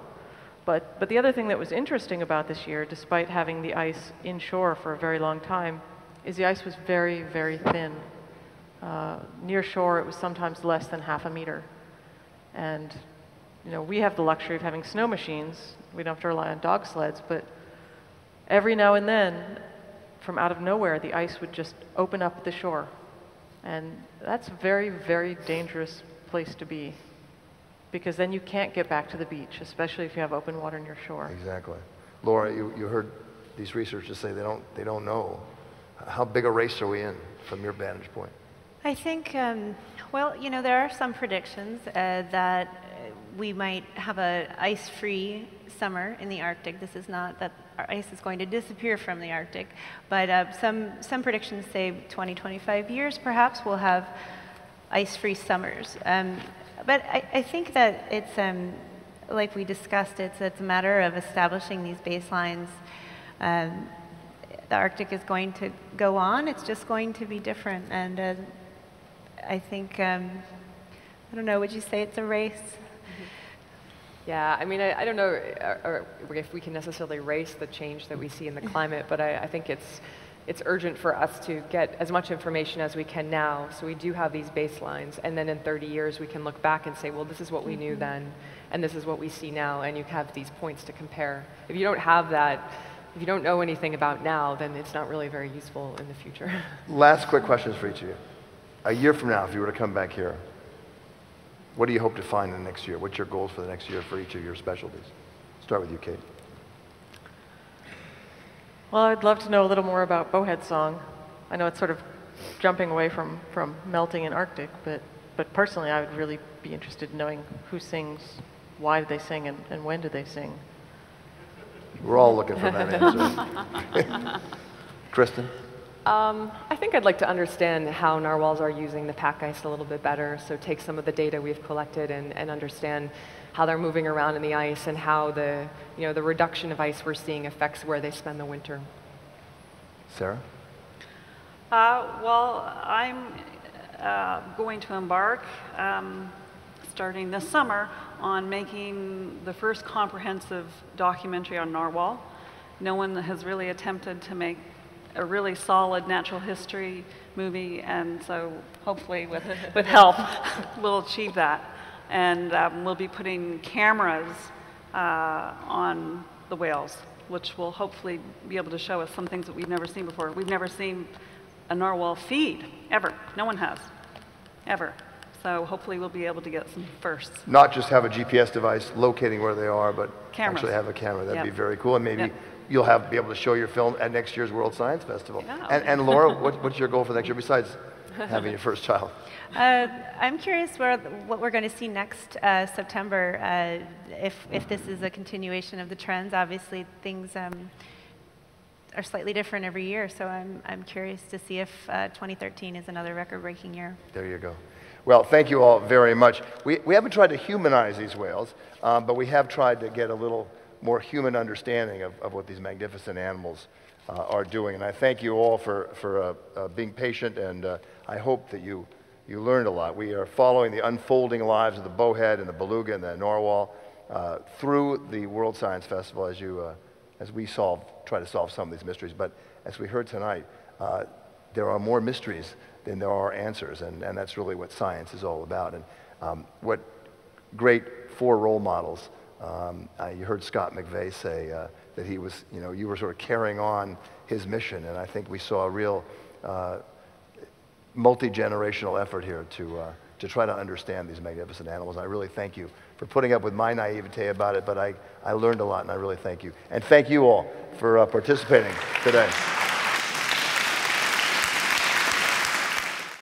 But, but the other thing that was interesting about this year, despite having the ice inshore for a very long time, is the ice was very, very thin. Uh, near shore, it was sometimes less than half a meter. And you know, we have the luxury of having snow machines. We don't have to rely on dog sleds, but every now and then, from out of nowhere, the ice would just open up at the shore. And that's a very, very dangerous place to be, because then you can't get back to the beach, especially if you have open water near shore. Exactly. Laura, you, you heard these researchers say they don't, they don't know. How big a race are we in from your vantage point? I think, um, well, you know, there are some predictions uh, that we might have an ice-free summer in the Arctic. This is not that our ice is going to disappear from the Arctic, but uh, some, some predictions say twenty, twenty-five years perhaps we'll have ice-free summers. Um, but I, I think that it's, um, like we discussed, it's, it's a matter of establishing these baselines. Um, the Arctic is going to go on. It's just going to be different. And uh, I think, um, I don't know, would you say it's a race? Yeah, I mean, I, I don't know or, or if we can necessarily race the change that we see in the climate, but I, I think it's, it's urgent for us to get as much information as we can now, so we do have these baselines, and then in thirty years we can look back and say, well, this is what we knew then, and this is what we see now, and you have these points to compare. If you don't have that, if you don't know anything about now, then it's not really very useful in the future. Last quick questions for each of you. A year from now, if you were to come back here, what do you hope to find in the next year? What's your goals for the next year for each of your specialties? Start with you, Kate. Well, I'd love to know a little more about bowhead song. I know it's sort of jumping away from, from melting in Arctic, but, but personally I would really be interested in knowing who sings, why do they sing, and, and when do they sing. We're all looking for that answer. Kristin? Um, I think I'd like to understand how narwhals are using the pack ice a little bit better, so take some of the data we've collected and, and understand how they're moving around in the ice and how the, you know, the reduction of ice we're seeing affects where they spend the winter. Sarah? Uh, well, I'm uh, going to embark, um, starting this summer, on making the first comprehensive documentary on narwhal. No one has really attempted to make a really solid natural history movie, and so hopefully with, with help we'll achieve that. And um, we'll be putting cameras uh, on the whales, which will hopefully be able to show us some things that we've never seen before. We've never seen a narwhal feed, ever. No one has, ever. So hopefully we'll be able to get some firsts. Not just have a G P S device locating where they are, but cameras. Actually have a camera. That'd yep. be very cool. And maybe yep. you'll have be able to show your film at next year's World Science Festival. Yeah. And, and Laura, what, what's your goal for next year besides having your first child? Uh, I'm curious where, what we're going to see next uh, September. Uh, if if this is a continuation of the trends, obviously things um, are slightly different every year. So I'm I'm curious to see if uh, twenty thirteen is another record-breaking year. There you go. Well, thank you all very much. We we haven't tried to humanize these whales, um, but we have tried to get a little more human understanding of, of what these magnificent animals uh, are doing. And I thank you all for, for uh, uh, being patient, and uh, I hope that you, you learned a lot. We are following the unfolding lives of the bowhead and the beluga and the narwhal uh, through the World Science Festival as, you, uh, as we solve, try to solve some of these mysteries. But as we heard tonight, uh, there are more mysteries than there are answers, and, and that's really what science is all about. And um, what great four role models. Um, I, you heard Scott McVay say uh, that he was, you know, you were sort of carrying on his mission, and I think we saw a real uh, multi-generational effort here to, uh, to try to understand these magnificent animals. And I really thank you for putting up with my naivete about it, but I, I learned a lot, and I really thank you. And thank you all for uh, participating today.